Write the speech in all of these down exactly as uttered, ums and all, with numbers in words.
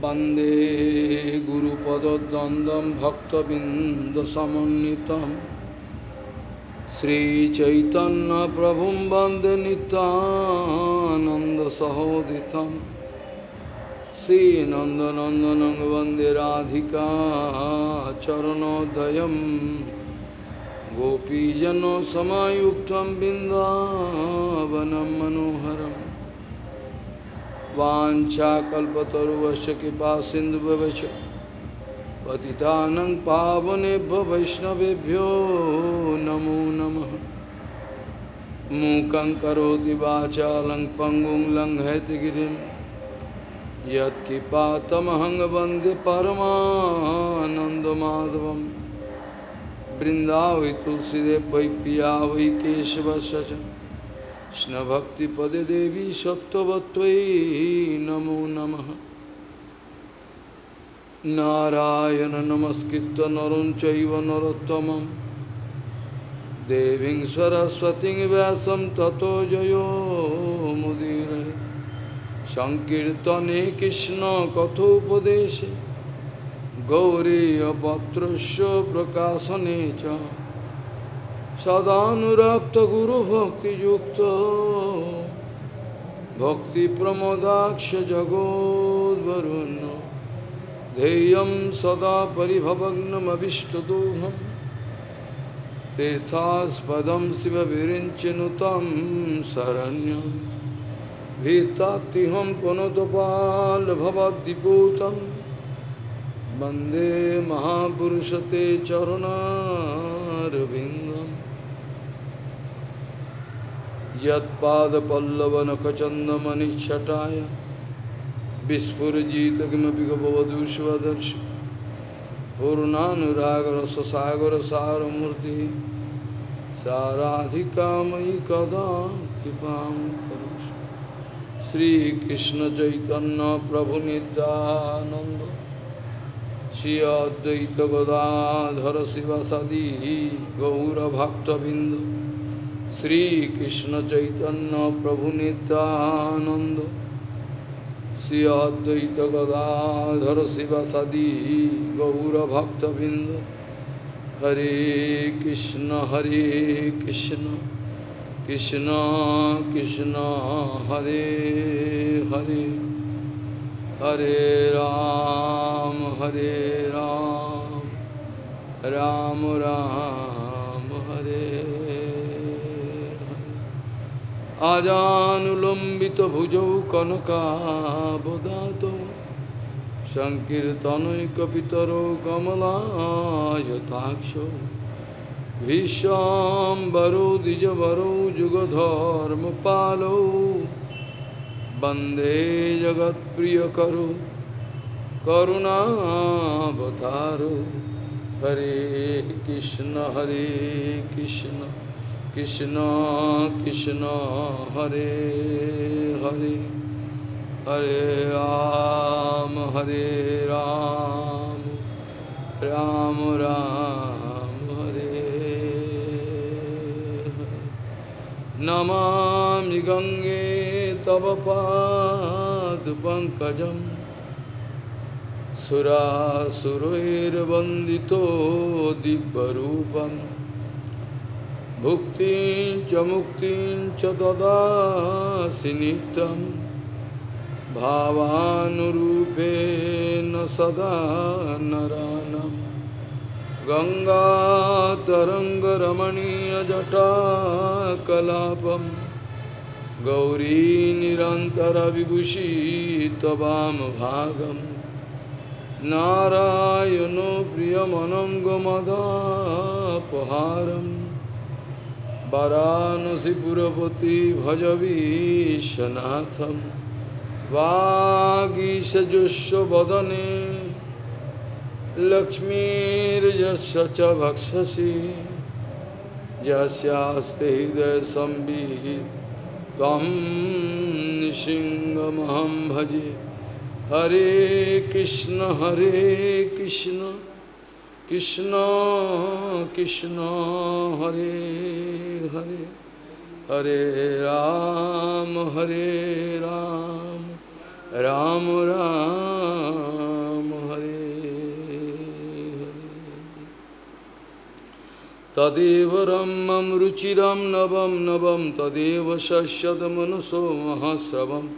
Bande Guru Padadandam Bhaktabinda Samanitam Sri Chaitanya Prabhum Bande Nityananda Sahoditam Sri Nandanandanang Bande Radhika Charanodayam Gopijano Samayuktam Bindavanam Manoharam Vancha kalpataruvasya kipa sindhu bhavacha patitanang pavanebhyo vaishnavebhyo namo namaha mukhaṁ karoti vācālaṁ pangum laṁ haitgirim yat kipātamahaṁ vande paramānanda madhavam brindāvai tulsideva vai piyāvai keshavasacha Krishna Bhakti Pade Devi Sattvatvai Namo Namaha Narayana Namaskritta Naram Chaiva Narottamam Devim Saraswatim Vyasam Tato Jayo Mudire Sankirtane Krishna Kathopadeshe Gauriya Patrasya Prakasanecha Sadhanurakta Guru Bhakti Yukta Bhakti Pramodaksha Jagod Varuna Deyam Sada Paribhavagnam Abhishtadoham Tethas Padam Siva Virinchenutam Saranyam Vitatiham Konotopal Bhavadiputam Bande Mahapurushate Charanarvindam Yat Pada Pallavana Kachandamani Chataya Vispurajita Gimapigabhavadushvadarsh Purnanuragara Sasagara Saramurti Saradhikamai Kada Kipam Karush Sri Krishna Chaitanya Prabhu Nityananda Sri Advaita Gadadhara Sivasadi Gaura Bhakta Bindu Sri Krishna Chaitanya Prabhu Nityananda Sri Advaita Gadadhara Sivasadi Gaura Bhakta Binda Hare Krishna Hare Krishna Krishna Krishna Hare Hare Hare Ram Hare Ram Ram Ram Hare Ajanulambita bhujau kanaka bodhato Sankirtanai kapitaro kamala yataksho Vishambaro dijavaro jugadharma palo Bande jagat priyakaro karuna bhataro Hare Krishna Hare Krishna Krishna, Krishna, Hare, Hare, Hare Ram, Hare Ram, Ram, Ram, Hare. Namami Gange Tava Pad Pankajam Sura Surair Bandito Dibbarupam Bhuktin cha muktin cha dadasi nittam bhavanurupena sada naranam Ganga taranga ramaniya jata kalapam Gauri nirantara vibhushita vam bhagam Narayano priyamanam gamadapaharam Varanasi Purapati Bhajavishanatham Vagisha Jusho Vadane Lakshmi Rajasya Cha Bhakshasi Jasyaste Hidaya Sambhi Tvam Nishingamaham Bhaji Hare Krishna Hare Krishna Krishna, Krishna, Hare, Hare, Hare Ram, Hare Ram, Ram, Ram. Tadeva Ramam Ruchiram Navam Navam Tadeva Shashyadam Manuso Mahasravam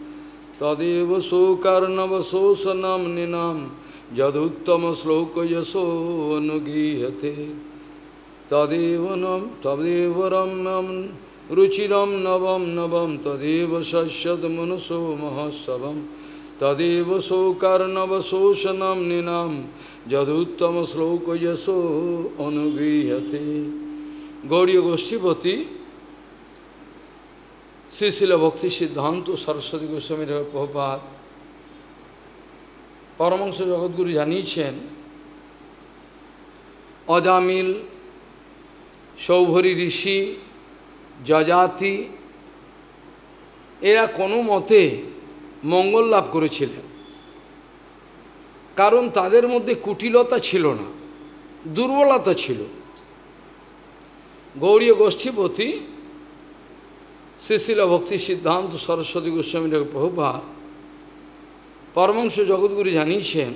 Tadeva Sokarnava Sosanam Ninam Jaduktama Sloka Yaso Anugihate Tadeva Nam Tadeva Ramam Ruchiram Navam Navam Tadeva Shashyadam Manuso Mahasravam Tadeva Sokarnava Sosanam Ninam Jaduttama Sloka Yaso Anugihate. Gaudiya Goshtipati, Srisila Bhakti Siddhanta Saraswati Goswami Prabhupada, Paramahansa Jagadguru জানিয়েছেন অজামিল, সৌভরি ঋষি, যজাতি এরা কোনো মতে মঙ্গল লাভ করেছিলেন, কারণ তাদের মধ্যে কুটিলতা ছিল না, দুর্বলতা ছিল। গৌড়ীয় গোষ্ঠীপতি শ্রীশিল ভক্তি সিদ্ধান্ত সরস্বতী গোস্বামী প্রভুপাদ পরমহংস জগৎগুরু জানিয়েছেন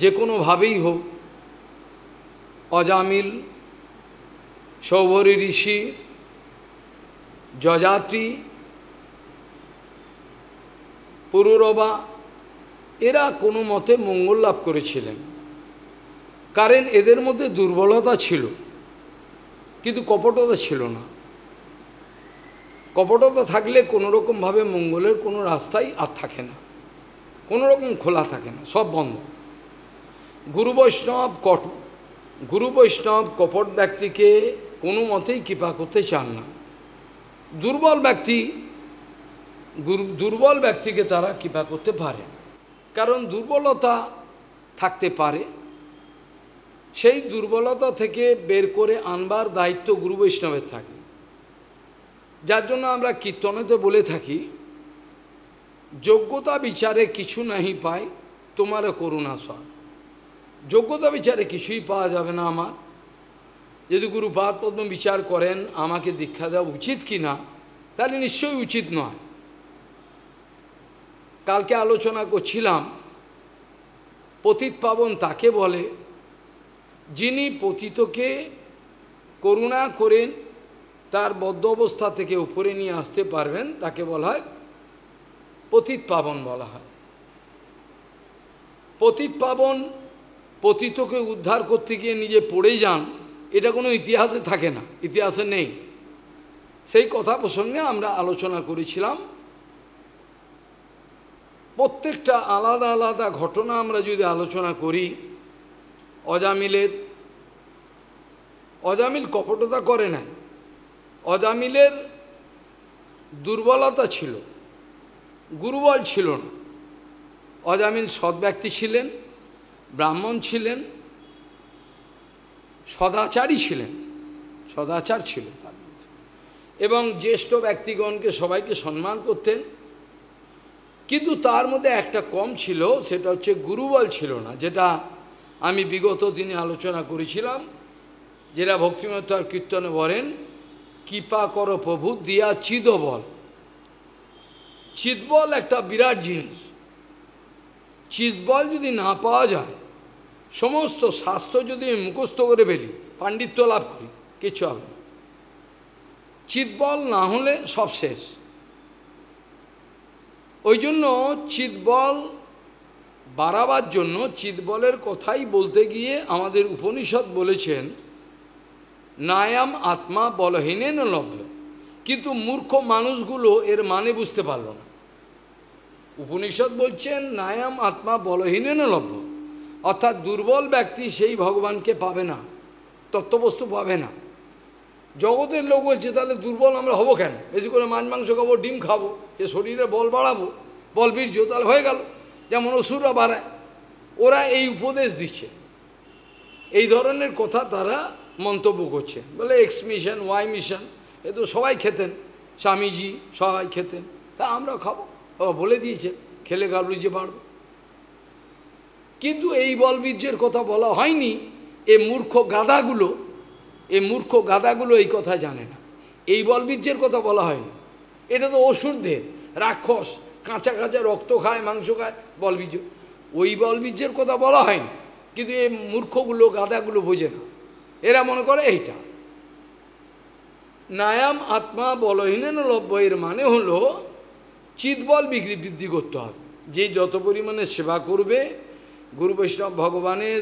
যে কোনোভাবেই হোক অজামিল, সৌভরি ঋষি, যজাতি, পুরুরবা এরা কোনো মতে মঙ্গল লাভ করেছিলেন, কারণ এদের মধ্যে দুর্বলতা ছিল কিন্তু কপটতা ছিল না। কপটতা থাকলে কোনোরকমভাবে মঙ্গলের কোনো রাস্তাই আর থাকে না, কোনোরকম খোলা থাকে না, সব বন্ধ। গুরু বৈষ্ণব কট গুরু বৈষ্ণব কপট ব্যক্তিকে কোনো মতেই কৃপা করতে চান না, দুর্বল ব্যক্তি দুর্বল ব্যক্তিকে তারা কৃপা করতে পারে, কারণ দুর্বলতা থাকতে পারে, সেই দুর্বলতা থেকে বের করে আনবার দায়িত্ব গুরু বৈষ্ণবের থাকে। যার জন্য আমরা কীর্তনেতে বলে থাকি, যোগ্যতা বিচারে কিছু নাহি পাই তোমার করুণা স্বর। যোগ্যতা বিচারে কিছুই পাওয়া যাবে না আমার, যদি গুরুপাদ পদ্ম বিচার করেন আমাকে দীক্ষা দেওয়া উচিত কি না, তাহলে নিশ্চয়ই উচিত নয়। কালকে আলোচনা করছিলাম, পতিত পাবন তাকে বলে যিনি পতিতকে করুণা করেন, তার বদ্ধ অবস্থা থেকে উপরে নিয়ে আসতে পারবেন, তাকে বলা হয় পতিত পাবন বলা হয়। পতিত পাবন পতিতকে উদ্ধার করতে গিয়ে নিজে পড়ে যান, এটা কোনো ইতিহাসে থাকে না, ইতিহাসে নেই। সেই কথা প্রসঙ্গে আমরা আলোচনা করেছিলাম। প্রত্যেকটা আলাদা আলাদা ঘটনা আমরা যদি আলোচনা করি, অজামিলের অজামিল কপটতা করে নাই, অজামিলের দুর্বলতা ছিল, গুরুবল ছিল না। অজামিল সৎ ব্যক্তি ছিলেন, ব্রাহ্মণ ছিলেন, সদাচারী ছিলেন, সদাচার ছিল তার মধ্যে, এবং জ্যেষ্ঠ ব্যক্তিগণকে সবাইকে সম্মান করতেন। কিন্তু তার মধ্যে একটা কম ছিল, সেটা হচ্ছে গুরুবল ছিল না, যেটা আমি বিগত দিনে আলোচনা করেছিলাম, যেটা ভক্তিমত্তার কীর্তনে বলেন কৃপা কর প্রভু দিয়া চিদবল। চিদবল একটা বিরাট জিনিস, চিদবল যদি না পাওয়া যায়, সমস্ত শাস্ত্র যদি মুখস্থ করে ফেলি, পাণ্ডিত্য লাভ করি, কিছু হবে না। চিদবল না হলে সব শেষ। ওই জন্য চিদবল বাড়াবার জন্য চিদবলের কথাই বলতে গিয়ে আমাদের উপনিষদ বলেছেন নায়াম আত্মা বলহীনে লভ্য, কিন্তু মূর্খ মানুষগুলো এর মানে বুঝতে পারল না। উপনিষদ বলছেন নায়াম আত্মা বলহীনে লভ্য, অর্থাৎ দুর্বল ব্যক্তি সেই ভগবানকে পাবে না, তত্ত্ববস্তু পাবে না। জগতের লোক বলছে তাহলে দুর্বল আমরা হব কেন, বেশি করে মাছ মাংস খাবো, ডিম খাবো, যে শরীরে বল বাড়াবো, বল বীর্য, তাহলে হয়ে গেল যেমন অসুররা বাড়ায়। ওরা এই উপদেশ দিচ্ছে, এই ধরনের কথা তারা মন্তব্য করছে, বলে এক্স মিশন, ওয়াই মিশন, এ তো সবাই খেতেন, স্বামীজি সবাই খেতেন, তা আমরা খাবো, বলে দিয়েছে খেলে গাবলুজে বাড়ব। কিন্তু এই বল বীর্যের কথা বলা হয়নি। এ মূর্খ গাধাগুলো এই মূর্খ গাধাগুলো এই কথা জানে না, এই বল বীর্যের কথা বলা হয়নি। এটা তো অসুরদের, রাক্ষস কাঁচা কাঁচা রক্ত খায়, মাংস খায়, বলবীর্য, ওই বলবীর্যের কথা বলা হয়নি। কিন্তু এই মূর্খগুলো গাধাগুলো বোঝে না, এরা মনে করে এইটা নায়াম আত্মা বলহীন লভ্যের মানে হলো চিতবল বিক্রি বৃদ্ধি করতে হবে। যে যত পরিমাণে সেবা করবে গুরু বৈষ্ণব ভগবানের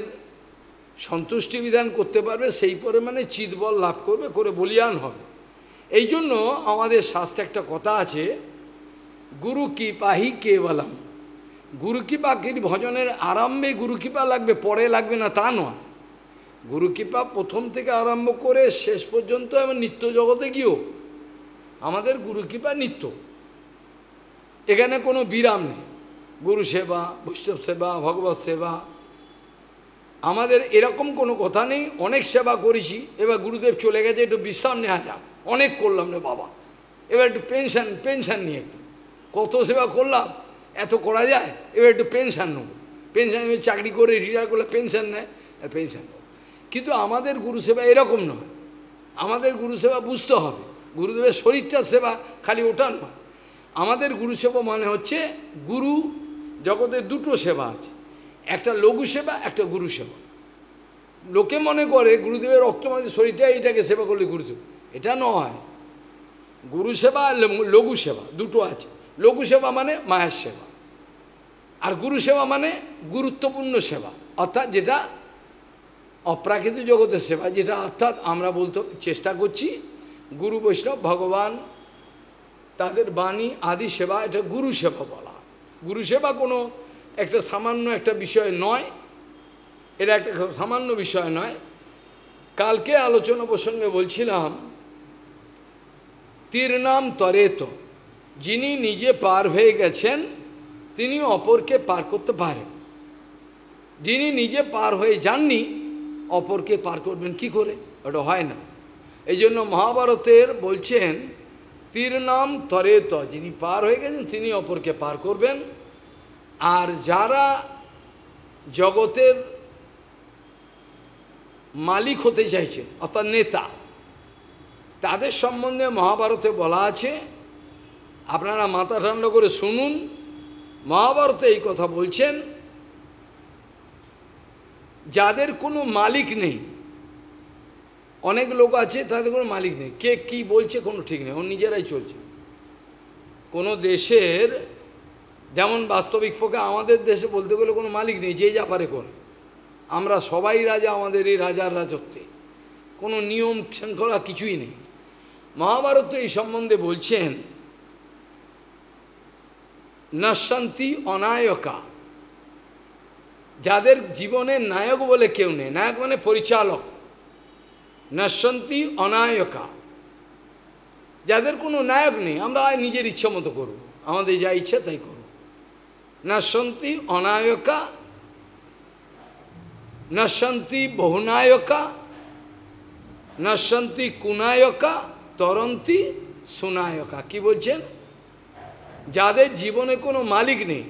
সন্তুষ্টি বিধান করতে পারবে সেই পরিমাণে চিতবল লাভ করবে, করে বলিয়ান হবে। এই জন্য আমাদের শাস্ত্রে একটা কথা আছে, গুরু কৃপা হি কেবলম। গুরু কৃপা কি ভজনের আরম্ভে গুরু কৃপা লাগবে, পরে লাগবে না তা নয়। গুরু কৃপা প্রথম থেকে আরম্ভ করে শেষ পর্যন্ত এবং নিত্য জগতে গিয়েও আমাদের গুরু কৃপা নিত্য, এখানে কোনো বিরাম নেই। গুরু সেবা, বৈষ্ণব সেবা, ভগবত সেবা, আমাদের এরকম কোনো কথা নেই অনেক সেবা করেছি, এবার গুরুদেব চলে গেছে একটু বিশ্রাম নেওয়া যাক, অনেক করলাম রে বাবা, এবার একটু পেনশন পেনশন নিয়ে একটু কত সেবা করলাম, এত করা যায়, এবার একটু পেনশন নেব, পেনশন চাকরি করে রিটায়ার করলে পেনশন নেয়, পেনশন নেব। কিন্তু আমাদের গুরুসেবা এরকম নয়, আমাদের গুরুসেবা বুঝতে হবে, গুরুদেবের শরীরটা সেবা খালি ওটা নয়। আমাদের গুরুসেবা মানে হচ্ছে গুরু জগতে দুটো সেবা আছে, একটা লঘু সেবা, একটা গুরু সেবা। লোকে মনে করে গুরুদেবের রক্ত মাঝে শরীরটা এইটাকে সেবা করলে গুরুদেব, এটা নয়। গুরু সেবা আর লঘু সেবা দুটো আছে। লঘু সেবা মানে মায়ের সেবা, আর গুরু সেবা মানে গুরুত্বপূর্ণ সেবা, অর্থাৎ যেটা অপ্রাকৃত জগতের সেবা, যেটা অর্থাৎ আমরা বলতে চেষ্টা করছি গুরু বৈষ্ণব ভগবান তাদের বাণী আদি সেবা, এটা গুরু সেবা বলা। গুরু সেবা কোনো একটা সামান্য একটা বিষয় নয়, এটা একটা সামান্য বিষয় নয়। কালকে আলোচনা প্রসঙ্গে বলছিলাম, তীর্ণাম তরেত, যিনি নিজে পার হয়ে গেছেন তিনি অপরকে পার করতে পারেন, যিনি নিজে পার হয়ে যাননি অপরকে পার করবেন কি করে, ওটা হয় না। এই জন্য মহাভারতের বলছেন তীর্ণাম তরেত, যিনি পার হয়ে গেছেন তিনি অপরকে পার করবেন। আর যারা জগতের মালিক হতে চাইছে অর্থাৎ নেতা, তাদের সম্বন্ধে মহাভারতে বলা আছে, আপনারা মাথা ঠান্ডা করে শুনুন। মহাভারতে এই কথা বলছেন, যাদের কোনো মালিক নেই, অনেক লোক আছে তাদের কোনো মালিক নেই, কে কি বলছে কোনো ঠিক নেই, ওর নিজেরাই চলছে। কোনো দেশের যেমন বাস্তবিক পক্ষে আমাদের দেশে বলতে গেলে কোনো মালিক নেই, যে যা পারে করে, আমরা সবাই রাজা, আমাদের এই রাজার রাজত্বে কোনো নিয়ম শৃঙ্খলা কিছুই নেই। মহাভারত এই সম্বন্ধে বলছেন, নশান্তি অনায়কা, যাদের জীবনে নায়ক বলে কেউ নেই, নায়ক মানে পরিচালক, নশান্তি অনায়কা, যাদের কোনো নায়ক নেই, আমরা নিজের ইচ্ছা মতো করব, আমাদের যা ইচ্ছা তাই করব। নশান্তি অনায়কা, নশান্তি বহুনায়কা, নশান্তি কুনায়কা, তরন্তি সুনায়কা। কি বলছেন? যাদের জীবনে কোনো মালিক নেই,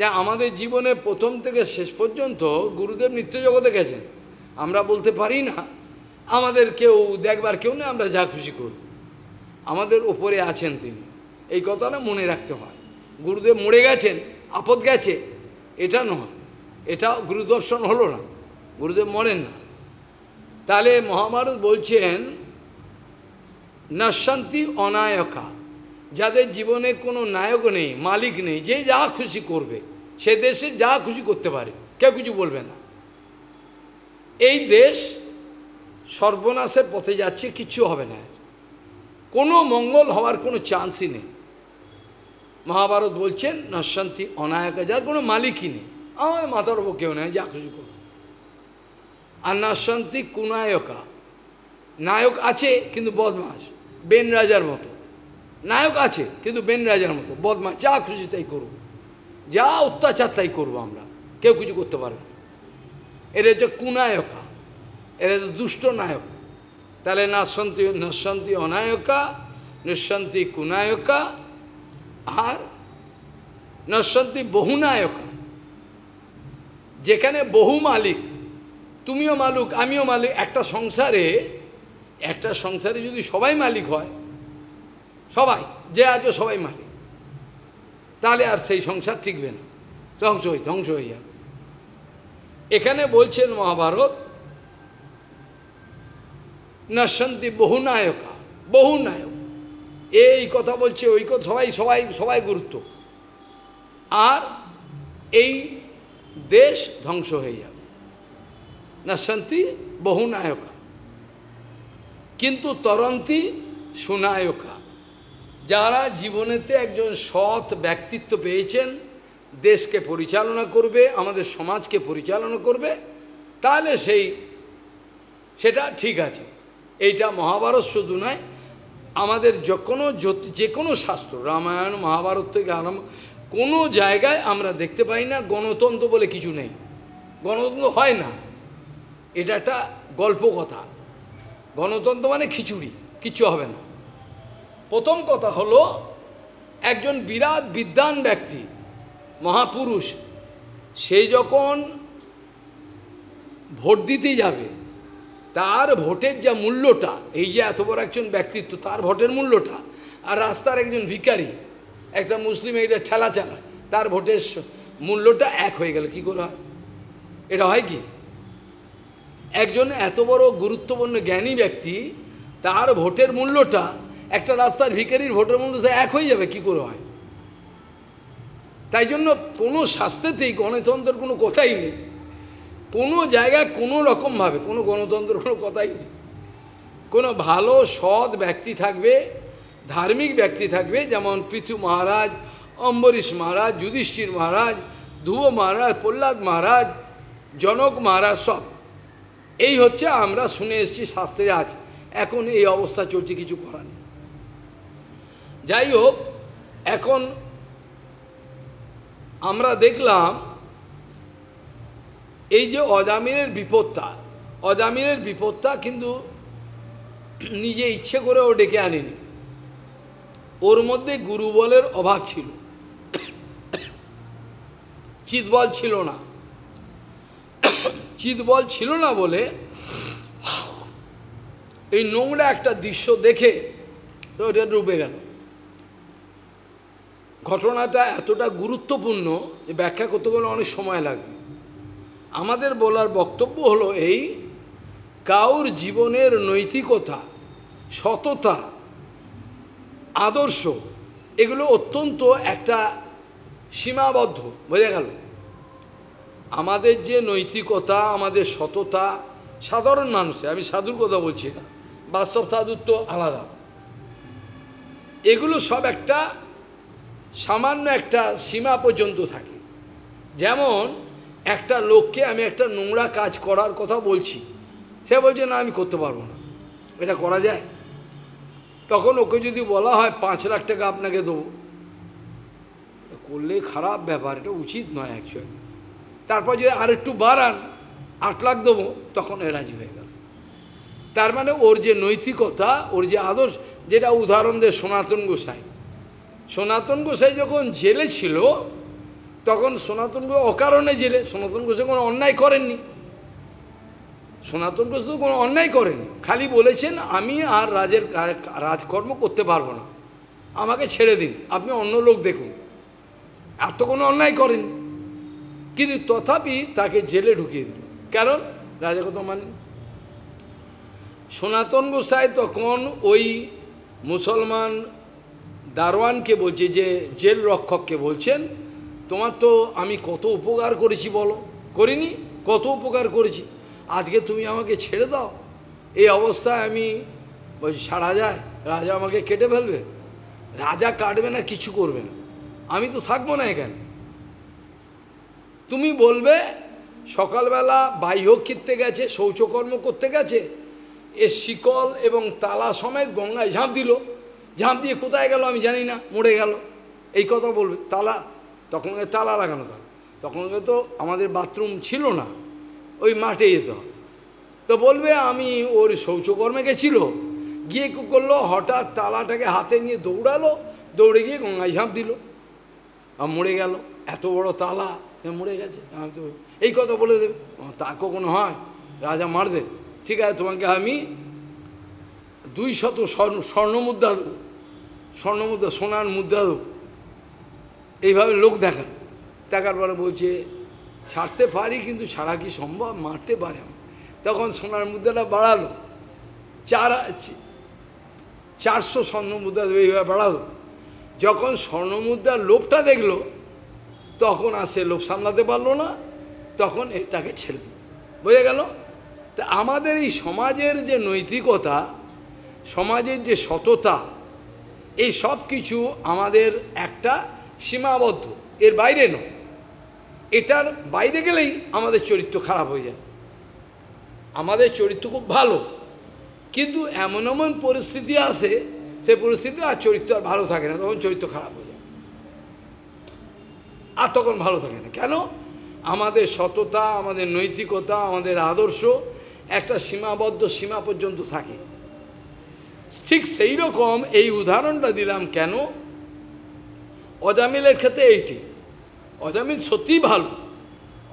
যা আমাদের জীবনে প্রথম থেকে শেষ পর্যন্ত গুরুদেব নিত্য জগতে গেছেন, আমরা বলতে পারি না আমাদের কেউ দেখবার কেউ নেই, আমরা যা খুশি করব, আমাদের ওপরে আছেন তিনি, এই কথাটা মনে রাখতে হয়। গুরুদেব মরে গেছেন, আপদ গেছে, এটা নয়, এটা গুরুদর্শন হলো না, গুরুদেব মরেন না। তাহলে মহাভারত বলছেন নশান্তি অনায়কা, যাদের জীবনে কোনো নায়ক নেই, মালিক নেই, যে যা খুশি করবে, সে দেশে যা খুশি করতে পারে, কেউ কিছু বলবে না। এই দেশ সর্বনাশের পথে যাচ্ছে, কিচ্ছু হবে না, কোনো মঙ্গল হওয়ার কোনো চান্সই নেই। মহাভারত বলছেন নশান্তি অনায়কা, যার কোনো মালিকই নেই, আমার মাথার উপর কেউ নেই, যা খুশি করবে। আর নশান্তি কুনায়কা, নায়ক আছে কিন্তু বদমাস, বেন রাজার মতো, নায়ক আছে কিন্তু বেন রাজার মতো বদমাস, যা খুশি তাই করব, যা অত্যাচার তাই করব, আমরা কেউ কিছু করতে পারবো। এটা হচ্ছে কুনায়কা, এটা হচ্ছে দুষ্ট নায়ক। তাহলে নশান্তি নশান্তি অনায়কা, নশান্তি কুনায়কা, আর নশান্তি বহুনায়কা, যেখানে বহু মালিক, তুমিও মালিক আমিও মালিক। একটা সংসারে একটা সংসারে যদি সবাই মালিক হয়, সবাই যে আছে সবাই মালিক, তাহলে আর সেই সংসার টিকবে না, ধ্বংস হয়ে ধ্বংস হয়ে যাবে। এখানে বলছেন মহাভারত নাশন্তি বহুনায়কা বহুনায়ক, এই কথা বলছে ওই কথা, সবাই সবাই সবাই গুরুত্ব, আর এই দেশ ধ্বংস হয়ে যাবে, নাশন্তি বহুনায়কা কিন্তু তরন্তি সুনায়কা। যারা জীবনেতে একজন সৎ ব্যক্তিত্ব পেয়েছেন, দেশকে পরিচালনা করবে, আমাদের সমাজকে পরিচালনা করবে, তাহলে সেই সেটা ঠিক আছে। এইটা মহাভারত শুধু নয়, আমাদের যে কোনো যে কোনো শাস্ত্র, রামায়ণ মহাভারত থেকে আরম্ভ, কোনো জায়গায় আমরা দেখতে পাই না গণতন্ত্র বলে কিছু নেই, গণতন্ত্র হয় না, এটা একটা গল্প কথা। গণতন্ত্র মানে খিচুড়ি, কিচ্ছু হবে না। প্রথম কথা হলো একজন বিরাট বিদ্বান ব্যক্তি, মহাপুরুষ, সেই যখন ভোট দিতে যাবে, তার ভোটের যা মূল্যটা, এই যে এত বড় একজন ব্যক্তিত্ব, তার ভোটের মূল্যটা আর রাস্তার একজন ভিখারি, একটা মুসলিম এটা ঠেলা চালায়, তার ভোটের মূল্যটা এক হয়ে গেল, কি করে হয়? এটা হয় কি? একজন এত বড় গুরুত্বপূর্ণ জ্ঞানী ব্যক্তি, তার ভোটের মূল্যটা একটা রাস্তার ভিখারির ভোটের মূল্য এক হয়ে যাবে, কি করে হয়? তাই জন্য কোনো শাস্ত্রেতেই গণতন্ত্রের কোনো কথাই নেই, কোনো জায়গায় কোনো রকমভাবে কোনো গণতন্ত্রের কোনো কথাই নেই। কোনো ভালো সৎ ব্যক্তি থাকবে, ধার্মিক ব্যক্তি থাকবে, যেমন পৃথু মহারাজ, অম্বরীশ মহারাজ, যুধিষ্ঠির মহারাজ, ধ্রুব মহারাজ, প্রহ্লাদ মহারাজ, জনক মহারাজ, সব এই হচ্ছে আমরা শুনে এসেছি শাস্ত্রে। আজ এখন এই অবস্থা চলছে, কিছু করার নেই। যাই হোক, এখন আমরা দেখলাম এই যে অজামিলের বিপদটা, অজামিলের বিপদটা কিন্তু নিজে ইচ্ছে করে ও ডেকে আনেনি, ওর মধ্যে গুরুবলের অভাব ছিল, চিতবল ছিল না। চিতবল ছিল না বলে এই নোংরা একটা দৃশ্য দেখে তো ওটা ডুবে গেল। ঘটনাটা এতটা গুরুত্বপূর্ণ যে ব্যাখ্যা করতে গেলে অনেক সময় লাগবে। আমাদের বলার বক্তব্য হলো এই, কাউর জীবনের নৈতিকতা, সততা, আদর্শ, এগুলো অত্যন্ত একটা সীমাবদ্ধ, বোঝা গেল? আমাদের যে নৈতিকতা, আমাদের সততা, সাধারণ মানুষের, আমি সাধুর কথা বলছি না, বাস্তব সাধুর তো আলাদা, এগুলো সব একটা সামান্য একটা সীমা পর্যন্ত থাকে। যেমন একটা লোককে আমি একটা নোংরা কাজ করার কথা বলছি, সে বলছে না আমি করতে পারবো না, এটা করা যায়? তখন ওকে যদি বলা হয় পাঁচ লাখ টাকা আপনাকে দেবো, করলে খারাপ ব্যাপার, এটা উচিত নয় অ্যাকচুয়ালি। তারপর যদি আর একটু বাড়ান, আট লাখ দেবো, তখন এ রাজি হয়ে গেল। তার মানে ওর যে নৈতিকতা, ওর যে আদর্শ, যেটা উদাহরণ দেয় সনাতন গোসাই। সনাতন গোসাই যখন জেলে ছিল, তখন সনাতন গোসাই অকারণে জেলে, সনাতন গোসাই কোনো অন্যায় করেননি, সনাতন গোসাই কোনো অন্যায় করেননি, খালি বলেছেন আমি আর রাজের রাজকর্ম করতে পারবো না, আমাকে ছেড়ে দিন, আপনি অন্য লোক দেখুন, আর তো কোনো অন্যায় করেন। কিন্তু তথাপি তাকে জেলে ঢুকিয়ে দিল, কারণ রাজা কথা মানে। সনাতন গোসাই তখন ওই মুসলমান দারোয়ানকে বলছে, যে জেল রক্ষককে বলছেন, তোমার তো আমি কত উপকার করেছি বলো, করিনি? কত উপকার করেছি, আজকে তুমি আমাকে ছেড়ে দাও, এই অবস্থায় আমি সারা যায়, রাজা আমাকে কেটে ফেলবে, রাজা কাটবে না, কিছু করবে না, আমি তো থাকবো না এখানে। তুমি বলবে সকালবেলা বাহ্য ক্ষিপ্তে গেছে, শৌচকর্ম করতে গেছে, এ শিকল এবং তালা সমেত গঙ্গায় ঝাঁপ দিল, ঝাঁপ দিয়ে কোথায় গেল আমি জানি না, মরে গেল, এই কথা বলবে। তালা তখন তালা লাগানো থাকে, তখন তো আমাদের বাথরুম ছিল না, ওই মাঠে যেত, তো বলবে আমি ওর শৌচকর্মে গেছিল, গিয়ে কী করলো, হঠাৎ তালাটাকে হাতে নিয়ে দৌড়ালো, দৌড়ে গিয়ে গঙ্গায় ঝাঁপ দিল, আর মরে গেল, এত বড় তালা মরে গেছে। আমি তো এই কথা বলে দেবে, তা কখনো হয়? রাজা মারবে, ঠিক আছে তোমাকে আমি দুই শত স্বর্ণ স্বর্ণমুদ্রা দেবো, স্বর্ণমুদ্রা সোনার মুদ্রা দেবো, এইভাবে লোক দেখান। দেখার পরে বলছে ছাড়তে পারি, কিন্তু ছাড়া কি সম্ভব, মারতে পারে। তখন সোনার মুদ্রাটা বাড়ালো, চার চারশো স্বর্ণমুদ্রা বাড়ালো। যখন স্বর্ণমুদ্রার লোভটা দেখলো তখন আর সে লোভ সামলাতে পারলো না, তখন এ তাকে ছেড়ে দিল। বোঝা গেল? তা আমাদের এই সমাজের যে নৈতিকতা, সমাজের যে সততা, এই সব কিছু আমাদের একটা সীমাবদ্ধ, এর বাইরে নয়। এটার বাইরে গেলেই আমাদের চরিত্র খারাপ হয়ে যায়। আমাদের চরিত্র খুব ভালো, কিন্তু এমন এমন পরিস্থিতি আসে, সে পরিস্থিতি আর চরিত্র আর ভালো থাকে না, তখন চরিত্র খারাপ হয়ে যায়, আর তখন ভালো থাকে না। কেন? আমাদের সততা, আমাদের নৈতিকতা, আমাদের আদর্শ একটা সীমাবদ্ধ সীমা পর্যন্ত থাকে। ঠিক সেই রকম এই উদাহরণটা দিলাম কেন? অজামিলের ক্ষেত্রে এইটি, অজামিল সত্যিই ভালো,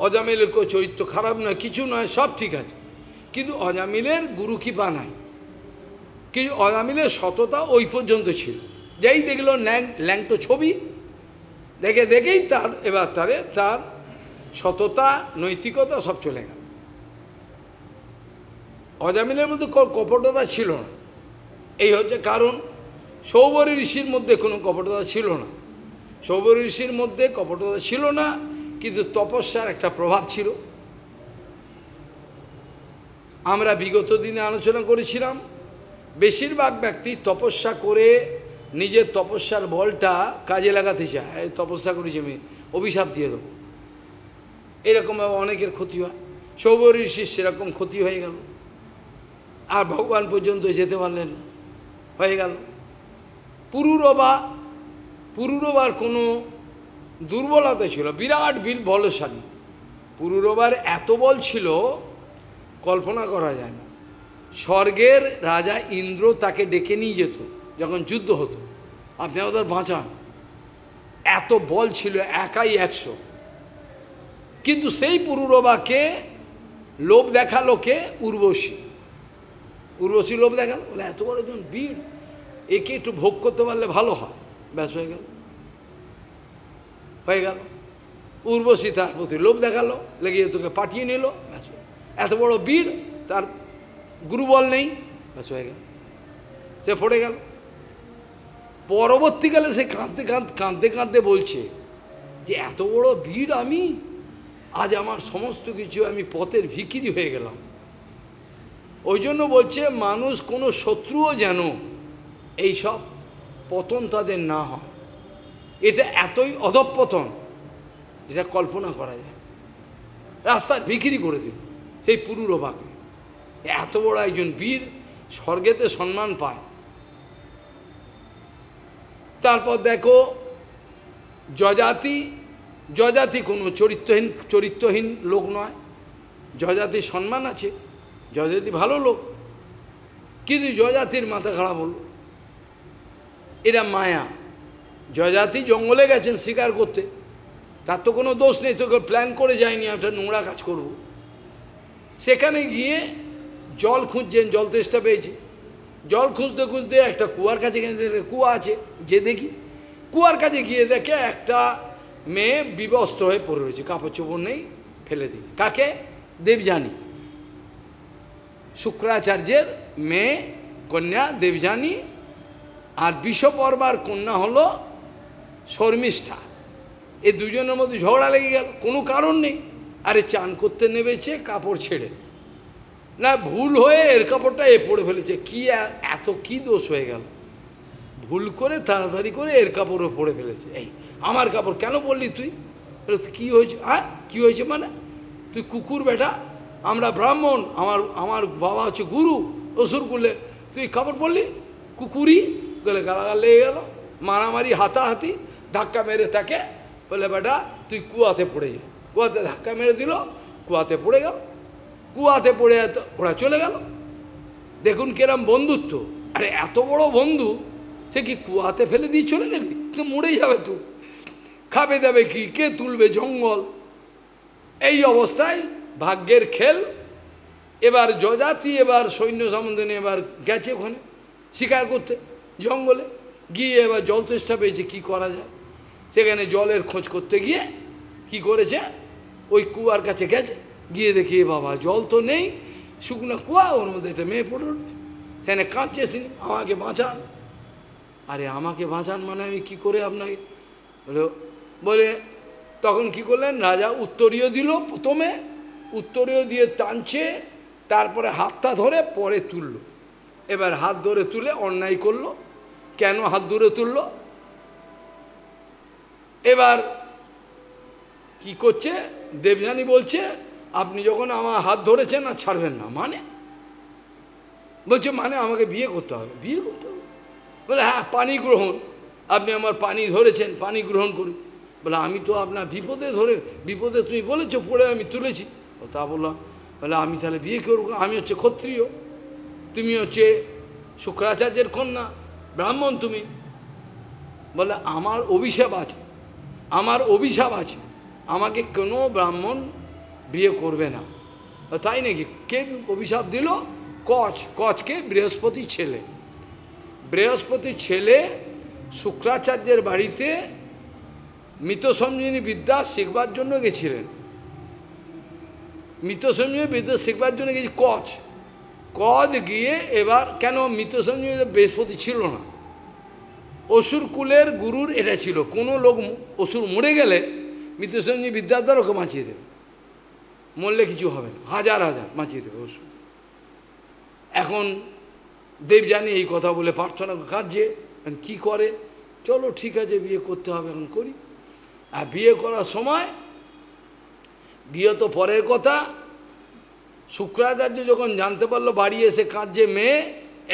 অজামিলের কোনো চরিত্র খারাপ নয়, কিছু নয়, সব ঠিক আছে, কিন্তু অজামিলের গুরু কৃপা নাই। কিন্তু অজামিলের সততা ওই পর্যন্ত ছিল। যেই দেখলো ল্যাং ল্যাংটো ছবি দেখে দেখেই তার এবার তারে তার সততা, নৈতিকতা সব চলে গেল। অজামিলের মধ্যে কপটতা ছিল না, এই হচ্ছে কারণ। সৌবরী ঋষির মধ্যে কোনো কপটতা ছিল না, সৌবরী ঋষির মধ্যে কপটতা ছিল না, কিন্তু তপস্যার একটা প্রভাব ছিল। আমরা বিগত দিনে আলোচনা করেছিলাম, বেশিরভাগ ব্যক্তি তপস্যা করে নিজের তপস্যার বলটা কাজে লাগাতে চায়। তপস্যা করেছি আমি, অভিশাপ দিয়ে দেবো, এরকমভাবে অনেকের ক্ষতি হয়। সৌবরী ঋষির সেরকম ক্ষতি হয়ে গেল, আর ভগবান পর্যন্ত যেতে পারলেন না, হয়ে গেল। পুরুরবা, পুরুরবার কোনো দুর্বলতা ছিল, বিরাট বীর বলশালী। পুরুরবার এত বল ছিল কল্পনা করা যায় না। স্বর্গের রাজা ইন্দ্র তাকে ডেকে নিয়ে যেত যখন যুদ্ধ হতো, আপনি আমাদের বাঁচান। এত বল ছিল, একাই একশো। কিন্তু সেই পুরুরবাকে লোভ দেখালো কে? উর্বশী। উর্বশী লোভ দেখালো, বলে এত বড় একজন বীর, একে একটু ভোগ করতে পারলে ভালো হয়। ব্যাস হয়ে গেল, হয়ে গেল। উর্বশী তার প্রতি লোভ দেখালো, লেগে তোকে পাঠিয়ে নিল। ব্যাস, এত বড় বীর, তার গুরুবল নেই, ব্যাস হয়ে গেল, সে পড়ে গেল। পরবর্তীকালে সে কাঁদতে কাঁদতে কাঁদতে কাঁদতে বলছে যে এত বড় বীর আমি, আজ আমার সমস্ত কিছু, আমি পথের ভিখিরি হয়ে গেলাম। ওই জন্য বলছে মানুষ কোনো শত্রুও যেন এইসব পতন তাদের না হয়। এটা এতই অধঃপতন, এটা কল্পনা করা যায়। রাস্তার বিক্রি করে দিল সেই পুরুরবাকে। এত বড় একজন বীর স্বর্গেতে সম্মান পায়। তারপর দেখো যজাতি, যজাতি কোনো চরিত্রহীন চরিত্রহীন লোক নয়, যজাতির সম্মান আছে, যজাতি ভালো লোক, কিন্তু যজাতির মাথা খারাপ হল। এরা মায়া। যজাতি জঙ্গলে গেছেন শিকার করতে, তার তো কোনো দোষ নেই, তোকে প্ল্যান করে যায়নি, একটা নোংরা কাজ করব। সেখানে গিয়ে জল খুঁজছেন, জল তেষ্টা পেয়েছে, জল খুঁজতে খুঁজতে একটা কুয়ার কাছে, কুয়া আছে, যে দেখি কুয়ার কাছে গিয়ে দেখে একটা মেয়ে বিবস্ত্র হয়ে পড়ে রয়েছে, কাপড় চোপড় নেই, ফেলে দিই। কাকে? দেবযানী, শুক্রাচার্যের মেয়ে, কন্যা দেবযানী। আর বিশ্বপর্বার কন্যা হলো শর্মিষ্ঠা। এই দুজনের মধ্যে ঝগড়া লেগে গেল, কোনো কারণ নেই। আরে চান করতে নেমেছে কাপড় ছেড়ে, না ভুল হয়ে এর কাপড়টা এ পড়ে ফেলেছে। কি এত কি দোষ হয়ে গেল? ভুল করে তাড়াতাড়ি করে এর কাপড়ও পড়ে ফেলেছে। এই আমার কাপড় কেন পড়লি তুই? কি হয়েছে? হ্যাঁ, কী হয়েছে মানে? তুই কুকুর বেটা, আমরা ব্রাহ্মণ, আমার আমার বাবা হচ্ছে গুরু, অসুর কুলে তুই কাপড় পরলি, কুকুরই গেলে। গালাগাল লেগে গেল, মারামারি, হাতাহাতি, ধাক্কা মেরে তাকে বলে বেটা তুই কুয়াতে পড়ে যা। কুয়াতে ধাক্কা মেরে দিল, কুয়াতে পড়ে গেল। কুয়াতে পড়ে ওরা চলে গেল। দেখুন কিরম বন্ধুত্ব। আরে এত বড় বন্ধু, সে কি কুয়াতে ফেলে দিয়ে চলে গেলি? তো মরে যাবে তুই, খাবে দেবে কি, কে তুলবে? জঙ্গল। এই অবস্থায় ভাগ্যের খেল। এবার যজাতি এবার সৈন্য সামন্ত নিয়ে এবার গেছে ওখানে শিকার করতে জঙ্গলে, গিয়ে এবার জল চেষ্টা পেয়েছে, কী করা যায়। সেখানে জলের খোঁজ করতে গিয়ে কি করেছে, ওই কুয়ার কাছে গেছে, গিয়ে দেখি বাবা জল তো নেই, শুকনো কুয়া, ওর মধ্যে একটা মেয়ে পড়ে। সেখানে কাঁদছেন, আমাকে বাঁচান। আরে আমাকে বাঁচান মানে আমি কি করে আপনাকে বলে বলে তখন কি করলেন রাজা উত্তরীয় দিল, প্রথমে উত্তরীয় দিয়ে টানছে, তারপরে হাতটা ধরে পরে তুলল। এবার হাত ধরে তুলে অন্যায় করল। কেন হাত ধরে তুলল? এবার কি করছে দেবযানী বলছে, আপনি যখন আমার হাত ধরেছেন আর ছাড়বেন না। মানে বলছে মানে আমাকে বিয়ে করতে হবে। বিয়ে করতে হবে বলে হ্যাঁ পানি গ্রহণ, আপনি আমার পানি ধরেছেন, পানি গ্রহণ করুন। বলে আমি তো আপনার বিপদে ধরে, বিপদে তুমি বলেছ পড়ে আমি তুলেছি। তা বললাম, বলে আমি তাহলে বিয়ে করব, আমি হচ্ছে ক্ষত্রিয়, তুমি হচ্ছে শুক্রাচার্যের কন্যা, ব্রাহ্মণ তুমি। বলে আমার অভিশাপ আছে, আমার অভিশাপ আছে, আমাকে কোনো ব্রাহ্মণ বিয়ে করবে না। তাই নাকি? কে অভিশাপ দিল? কচ। কচকে বৃহস্পতির ছেলে। বৃহস্পতির ছেলে শুক্রাচার্যের বাড়িতে মিতসঞ্জীবনী বিদ্যা শিখবার জন্য গেছিলেন। মিতসঞ্জীবনী বিদ্যা শিখবার জন্য গেছি কচ। কচ গিয়ে এবার কেন মিতসঞ্জীবনী বৃহস্পতি ছিল না, অসুর কুলের গুরুর এটা ছিল, কোনো লোক অসুর মরে গেলে মিতসঞ্জীবনী বিদ্যার দ্বারা ওকে বাঁচিয়ে দেবে, মরলে কিছু হবে না, হাজার হাজার বাঁচিয়ে দেবে অসুর। এখন দেবযানী এই কথা বলে প্রার্থনা কাজে কি করে, চলো ঠিক আছে বিয়ে করতে হবে এখন করি। আর বিয়ে করার সময়, বিয়ে তো পরের কথা, শুক্রাচার্য যখন জানতে পারলো বাড়ি এসে কাঁদছে মেয়ে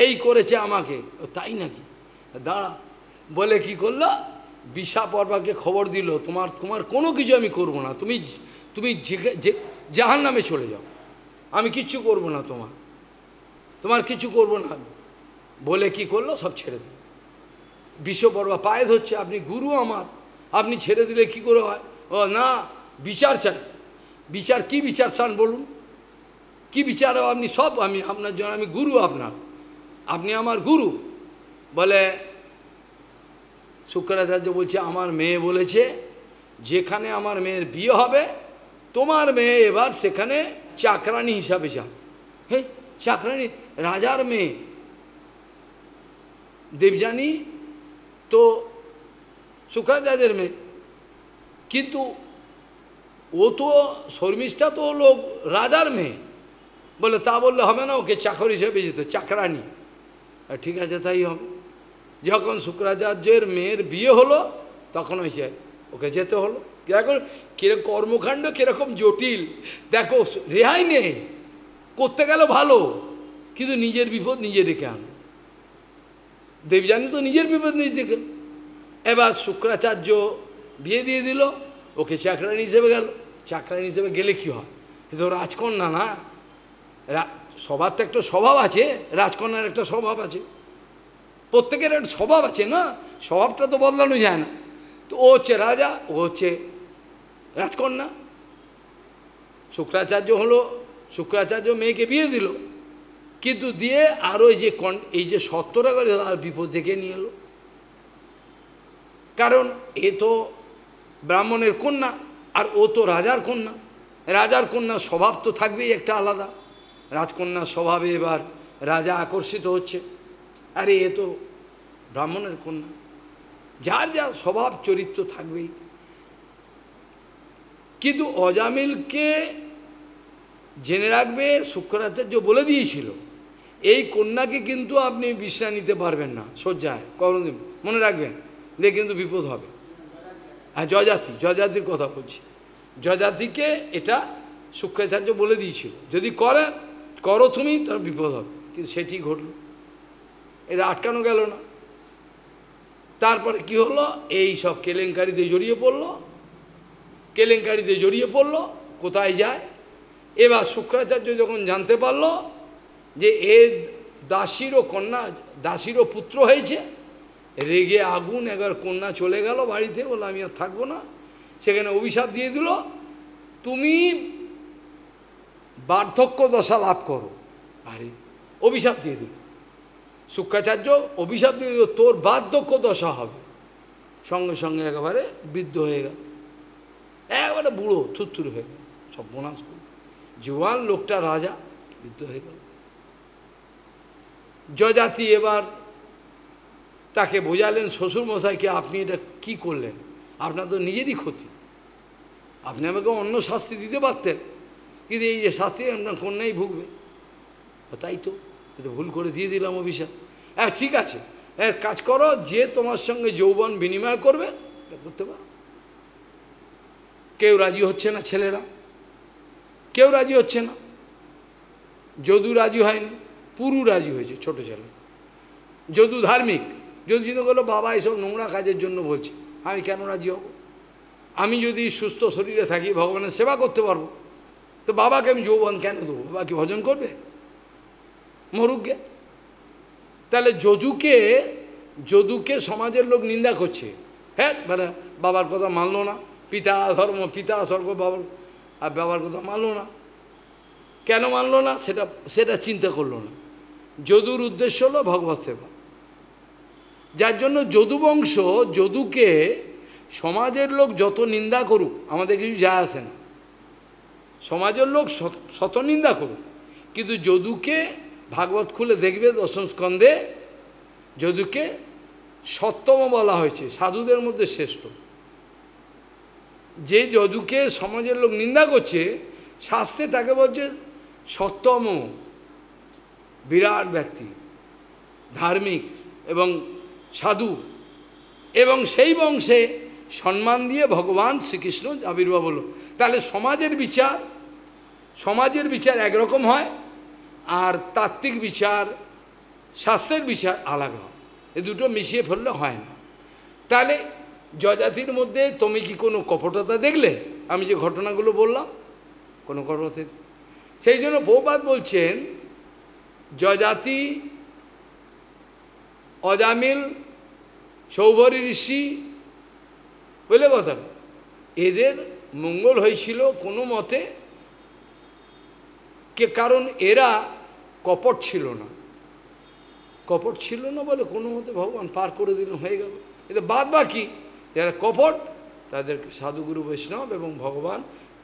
এই করেছে আমাকে। তাই নাকি? দাঁড়া বলে কি করলো, বিশাপর্বাকে খবর দিল তোমার তোমার কোনো কিছু আমি করব না, তুমি তুমি যে জাহান নামে চলে যাও, আমি কিচ্ছু করব না, তোমার তোমার কিছু করব না বলে কি করলো সব ছেড়ে দিল। বিশ্বপর্বা পায়ে ধরছে, আপনি গুরু আমার, আপনি ছেড়ে দিলে কি করে হয়? ও না, বিচার চাই। বিচার কি বিচার চান বলুন? কি বিচার? আপনি সব আমি আপনার জন্য, আমি গুরু আপনার, আপনি আমার গুরু। বলে শুক্রাচার্য বলছে আমার মেয়ে বলেছে যেখানে আমার মেয়ের বিয়ে হবে তোমার মেয়ে এবার সেখানে চাকরানি হিসাবে যান। হে চাকরানি? রাজার মেয়ে দেবযানী তো শুক্রাচার্যের মেয়ে, কিন্তু ও তো শর্মিষ্ঠা তো লোক রাজার মেয়ে। বলে তা বললে হবে না, ওকে চাকর হিসেবে যেত, চাকরানি। ঠিক আছে তাই হবে। যখন শুক্রাচার্যের মেয়ের বিয়ে হলো তখন ওই যে ওকে যেতে হলো। এখন কীরকম কর্মকাণ্ড, কীরকম জটিল দেখো, রেহাই নেই, করতে গেল ভালো কিন্তু নিজের বিপদ নিজে ডেকে আনো। দেবযানী তো নিজের বিপদ নিজে ডেকে। এবার শুক্রাচার্য বিয়ে দিয়ে দিল, ওকে চাকরানি হিসেবে গেল। চাকরানি হিসেবে গেলে কি হয়, কিন্তু রাজকন্যা না, সবার তো একটা স্বভাব আছে, রাজকন্যার একটা স্বভাব আছে, প্রত্যেকের একটা স্বভাব আছে না, স্বভাবটা তো বদলানো যায় না। তো ও হচ্ছে রাজা, ও হচ্ছে রাজকন্যা। শুক্রাচার্য হলো, শুক্রাচার্য মেয়েকে বিয়ে দিল, কিন্তু দিয়ে আর ওই যে কন এই যে সত্যটা করে আর বিপদ থেকে নিয়ে এলো, কারণ এ তো ব্রাহ্মণের কন্যা আর ও তো রাজার কন্যা। রাজার কন্যার স্বভাব তো থাকবেই একটা আলাদা, রাজকন্যার স্বভাবে এবার রাজা আকর্ষিত হচ্ছে, আরে এ তো ব্রাহ্মণের কন্যা, যার যা স্বভাব চরিত্র থাকবেই। কিন্তু অজামিলকে জেনে রাখবে, শুক্রাচার্য বলে দিয়েছিল এই কন্যাকে কিন্তু আপনি বিশ্রাম নিতে পারবেন না, শয্যায় করুন, মনে রাখবেন যে কিন্তু বিপদ হবে। হ্যাঁ যজাতি, যজাতির কথা বলছি, যজাতিকে এটা শুক্রাচার্য বলে দিয়েছিল যদি করে করো তুমি তার বিপদ হবে, কিন্তু সেটি ঘটল, এটা আটকানো গেল না। তারপরে কি হলো, এই সব কেলেঙ্কারিতে জড়িয়ে পড়ল, কেলেঙ্কারিতে জড়িয়ে পড়ল কোথায় যায়। এবার শুক্রাচার্য যখন জানতে পারল যে এ দাসীরও কন্যা, দাসীরও পুত্র হয়েছে, রেগে আগুন, এবার কন্যা চলে গেল বাড়িতে, বললো আমি আর থাকবো না, সেখানে অভিশাপ দিয়ে দিল তুমি বার্ধক্য দশা লাভ করো। আরে অভিশাপ দিয়ে দিল শুক্রাচার্য, অভিশাপ দিয়ে দিল তোর বার্ধক্য দশা হবে। সঙ্গে সঙ্গে একেবারে বৃদ্ধ হয়ে গেল, একেবারে বুড়ো থুরথুর হয়ে গেল, সব বোনাস করে জোয়ান লোকটা রাজা বৃদ্ধ হয়ে গেল। যজাতি এবার তাকে বোঝালেন, শ্বশুরমশাইকে, আপনি এটা কি করলেন, আপনার তো নিজেরই ক্ষতি, আপনি আমাকে অন্য শাস্তি দিতে পারতেন, কিন্তু এই যে শাস্তি আপনার কন্যাই ভুগবে। তাই তো, এতো ভুল করে দিয়ে দিলাম অভিশাপ। হ্যাঁ ঠিক আছে, এর কাজ করো, যে তোমার সঙ্গে যৌবন বিনিময় করবে এটা করতে পারো। কেউ রাজি হচ্ছে না, ছেলেরা কেউ রাজি হচ্ছে না। যদু রাজি হয়নি, পুরু রাজি হয়েছে, ছোট ছেলে। যদু ধার্মিক, যদু চিন্তা করলো বাবা এসব নোংরা কাজের জন্য বলছে, আমি কেন রাজি হব? আমি যদি সুস্থ শরীরে থাকি ভগবানের সেবা করতে পারবো, তো বাবাকে আমি যৌবন কেন দেবো? বাবা কি ভজন করবে? মরুগে। তাহলে যদুকে যদুকে সমাজের লোক নিন্দা করছে, হ্যাঁ মানে বাবার কথা মানলো না, পিতা ধর্ম পিতা স্বর্গ, বাবার আর বাবার কথা মানলো না। কেন মানলো না সেটা সেটা চিন্তা করলো না। যদুর উদ্দেশ্য হলো ভগবৎ সেবা, যার জন্য যদুবংশ যদুকে সমাজের লোক যত নিন্দা করুক আমাদের কিছু যায় আসে না, সমাজের লোক শত নিন্দা করুক, কিন্তু যদুকে ভাগবত খুলে দেখবে দশম স্কন্ধে যদুকে সত্যম বলা হয়েছে, সাধুদের মধ্যে শ্রেষ্ঠ। যে যদুকে সমাজের লোক নিন্দা করছে শাস্তে তাকে বলছে সত্যম, বিরাট ব্যক্তি, ধার্মিক এবং সাধু, এবং সেই বংশে সম্মান দিয়ে ভগবান শ্রীকৃষ্ণ আবির্ভাব হল। তাহলে সমাজের বিচার সমাজের বিচার একরকম হয়, আর তাত্ত্বিক বিচার শাস্ত্রের বিচার আলাদা, এ দুটো মিশিয়ে ফেললে হয় না। তাহলে যজাতির মধ্যে তুমি কি কোনো কপটতা দেখলে? আমি যে ঘটনাগুলো বললাম কোনো কপটতা? সেই জন্য বহুপাত বলছেন যজাতি, অজামিল, সৌভরি ঋষি, বুঝলে কথা, এদের মঙ্গল হয়েছিল কোনো মতে কে, কারণ এরা কপট ছিল না। কপট ছিল না বলে কোনো মতে ভগবান পার করে দিল, হয়ে গেল। এতে বাদ বাকি যারা কপট তাদেরকে সাধুগুরু বৈষ্ণব এবং ভগবান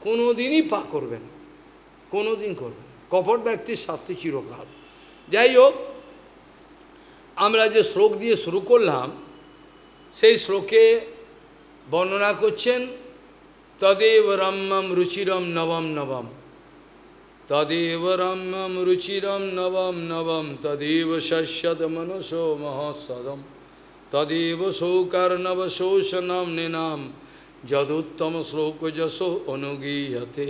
কোনো দিনই পা করবে না, কোনো দিন করবে না। কপট ব্যক্তির শাস্তি চিরকাল। যাই হোক, আমরা যে শ্লোক দিয়ে শুরু করলাম সেই শ্লোকে বর্ণনা করছেন, তদেব রাম্যম রুচিরম নবম নবম, তদেব রাম্যম রুচিরম নবম নবম, তদেব শস্যদ মনসো মহসদম, তদেব সৌকর্ণব শোষণম নিনাম, যদুত্তম শ্লোক যশ অনুগীয়তে।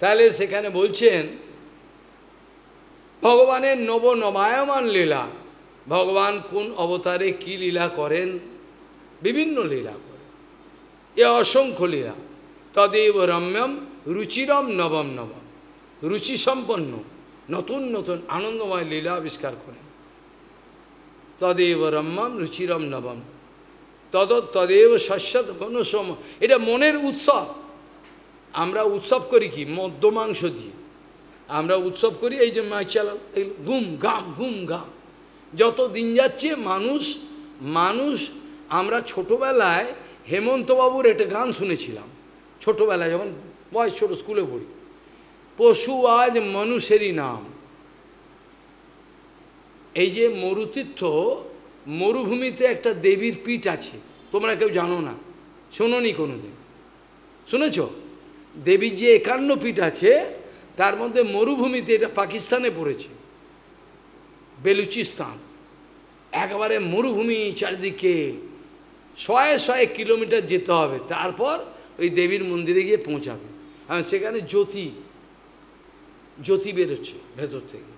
তাহলে সেখানে বলছেন ভগবানের নব নবায়মান লীলা, ভগবান কোন অবতারে কী লীলা করেন, বিভিন্ন লীলা করেন, এ অসংখ্য লীলা। তদেব রম্যম রুচিরম নবম নবম, রুচি সম্পন্ন নতুন নতুন আনন্দময় লীলা আবিষ্কার করেন। তদেব রম্যম রুচিরম নবম, তদ তদেব শস্যদ মনসম, এটা মনের উৎসব। আমরা উৎসব করি কি? মদ্য মাংস দিয়ে আমরা উৎসব করি। এই যে মাছ চালাল, ঘুম ঘাম ঘুম ঘাম। যত দিন যাচ্ছে মানুষ মানুষ আমরা ছোটোবেলায় হেমন্তবাবুর একটা গান শুনেছিলাম, ছোটোবেলায় যখন বয়স ছোটো স্কুলে পড়ি, পশু আজ মানুষেরই নাম। এই যে মরুতীর্থ, মরুভূমিতে একটা দেবীর পীঠ আছে, তোমরা কেউ জানো না, শোনোনি কোনোদিন? শুনেছ? দেবীর যে একান্ন পীঠ আছে তার মধ্যে মরুভূমিতে, এটা পাকিস্তানে পড়েছে, বেলুচিস্তান, একেবারে মরুভূমি, চারিদিকে শয়ে শয়ে কিলোমিটার যেতে হবে, তারপর ওই দেবীর মন্দিরে গিয়ে পৌঁছাবে। আর সেখানে জ্যোতি জ্যোতি বেরোচ্ছে ভেতর থেকে,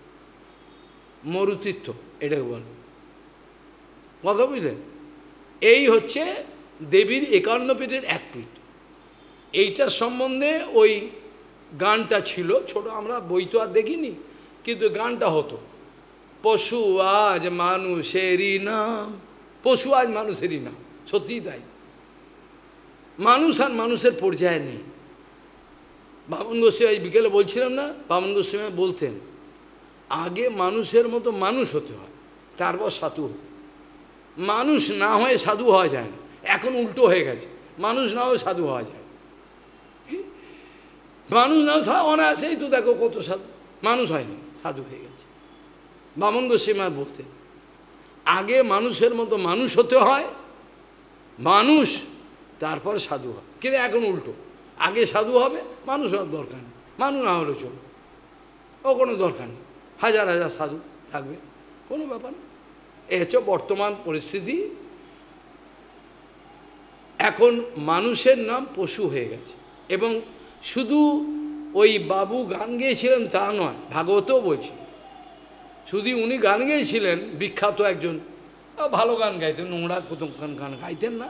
মরুতীর্থ এটাকে বলে, কথা বুঝলে? এই হচ্ছে দেবীর একান্ন পীঠের এক পীঠ। এইটার সম্বন্ধে ওই গানটা ছিল, ছোট আমরা বই তো আর দেখিনি, কিন্তু গানটা হতো, পশু আজ মানুষেরই নাম, পশু আজ মানুষেরই নাম। সত্যিই তাই, মানুষ আর মানুষের পর্যায়ে নেই। বামন গোস্বামী বিকেলে বলছিলাম না, বামন গোস্বামী বলতেন আগে মানুষের মতো মানুষ হতে হয়, তারপর সাধু হতে। মানুষ না হয়ে সাধু হওয়া যায় না, এখন উল্টো হয়ে গেছে, মানুষ না হয়ে সাধু হওয়া যায়। মানুষ না হয়ে অনায়াসেই তো দেখো কত সাধু, মানুষ হয়নি সাধু হয়ে গেছে। বামন গোস্বামী বলতে, আগে মানুষের মতো মানুষ হতে হয়, মানুষ তারপর সাধু হয়। কিন্তু এখন উল্টো, আগে সাধু হবে, মানুষ হওয়ার দরকার নেই, মানুষ না হলে চলবে, ও কোনো দরকার নেই, হাজার হাজার সাধু থাকবে, কোনো ব্যাপার না। এ হচ্ছে বর্তমান পরিস্থিতি। এখন মানুষের নাম পশু হয়ে গেছে। এবং শুধু ওই বাবু গান গেয়েছিলেন তা নয়, ভাগবতও বলছে, শুধু উনি গান গেয়েছিলেন, বিখ্যাত একজন, ভালো গান গাইতেন, নোংরা প্রথম গান গান গাইতেন না,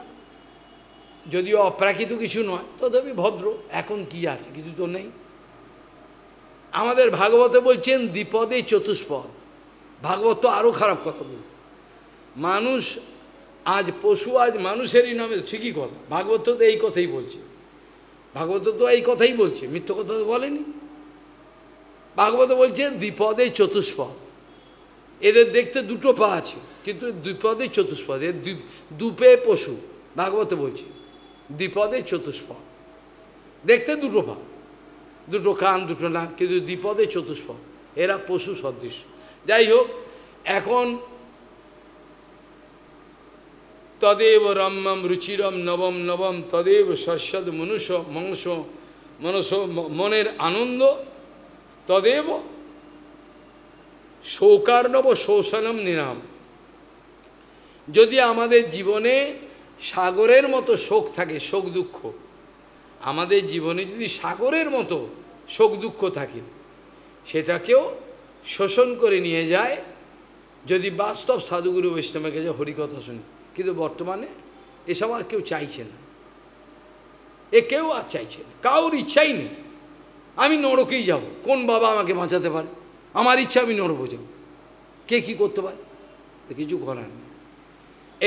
যদিও অপ্রাকৃত কিছু নয়, তথাপি ভদ্র। এখন কি আছে, কিছু তো নেই। আমাদের ভাগবতে বলছেন দ্বিপদে চতুষ্পদ, ভাগবত আরও খারাপ কথা বল, মানুষ আজ পশু, আজ মানুষেরই নামে, ঠিকই কথা, ভাগবত তো এই কথাই বলছে, ভাগবত তো এই কথাই বলছে, মিথ্যা কথা তো বলেনি। ভাগবত বলছে দ্বিপদে চতুষ্পদ, এদের দেখতে দুটো পা আছে, কিন্তু দ্বিপদে চতুষ্পদ, এর দুপে পশু, ভাগবত বলছে দ্বিপদে চতুষ্পদ, দেখতে দুটো পা, দুটো কান, দুটো নাক, কিন্তু দ্বিপদে চতুষ্পদ, এরা পশু সদৃশ। যাই হোক, এখন তদেব রম্যম রুচিরম নবম নবম তদেব সস্যদ মনুষ্য মংস মনস, মনের আনন্দ, তদেব শোকার্ণব শোষণম নিরাম। যদি আমাদের জীবনে সাগরের মতো শোক থাকে, শোক দুঃখ, আমাদের জীবনে যদি সাগরের মতো শোক দুঃখ থাকে, সেটাকেও শোষণ করে নিয়ে যায় যদি বাস্তব সাধুগুরু বৈষ্ণবের কাছে হরিকথা শুনি। কিন্তু বর্তমানে এসব আর কেউ চাইছে না, এ কেউ আর চাইছে না, কাউর ইচ্ছাই নেই। আমি নরকেই যাব, কোন বাবা আমাকে বাঁচাতে পারে, আমার ইচ্ছা আমি নরকে যাব, কে কী করতে পারে, কিছু করার নেই।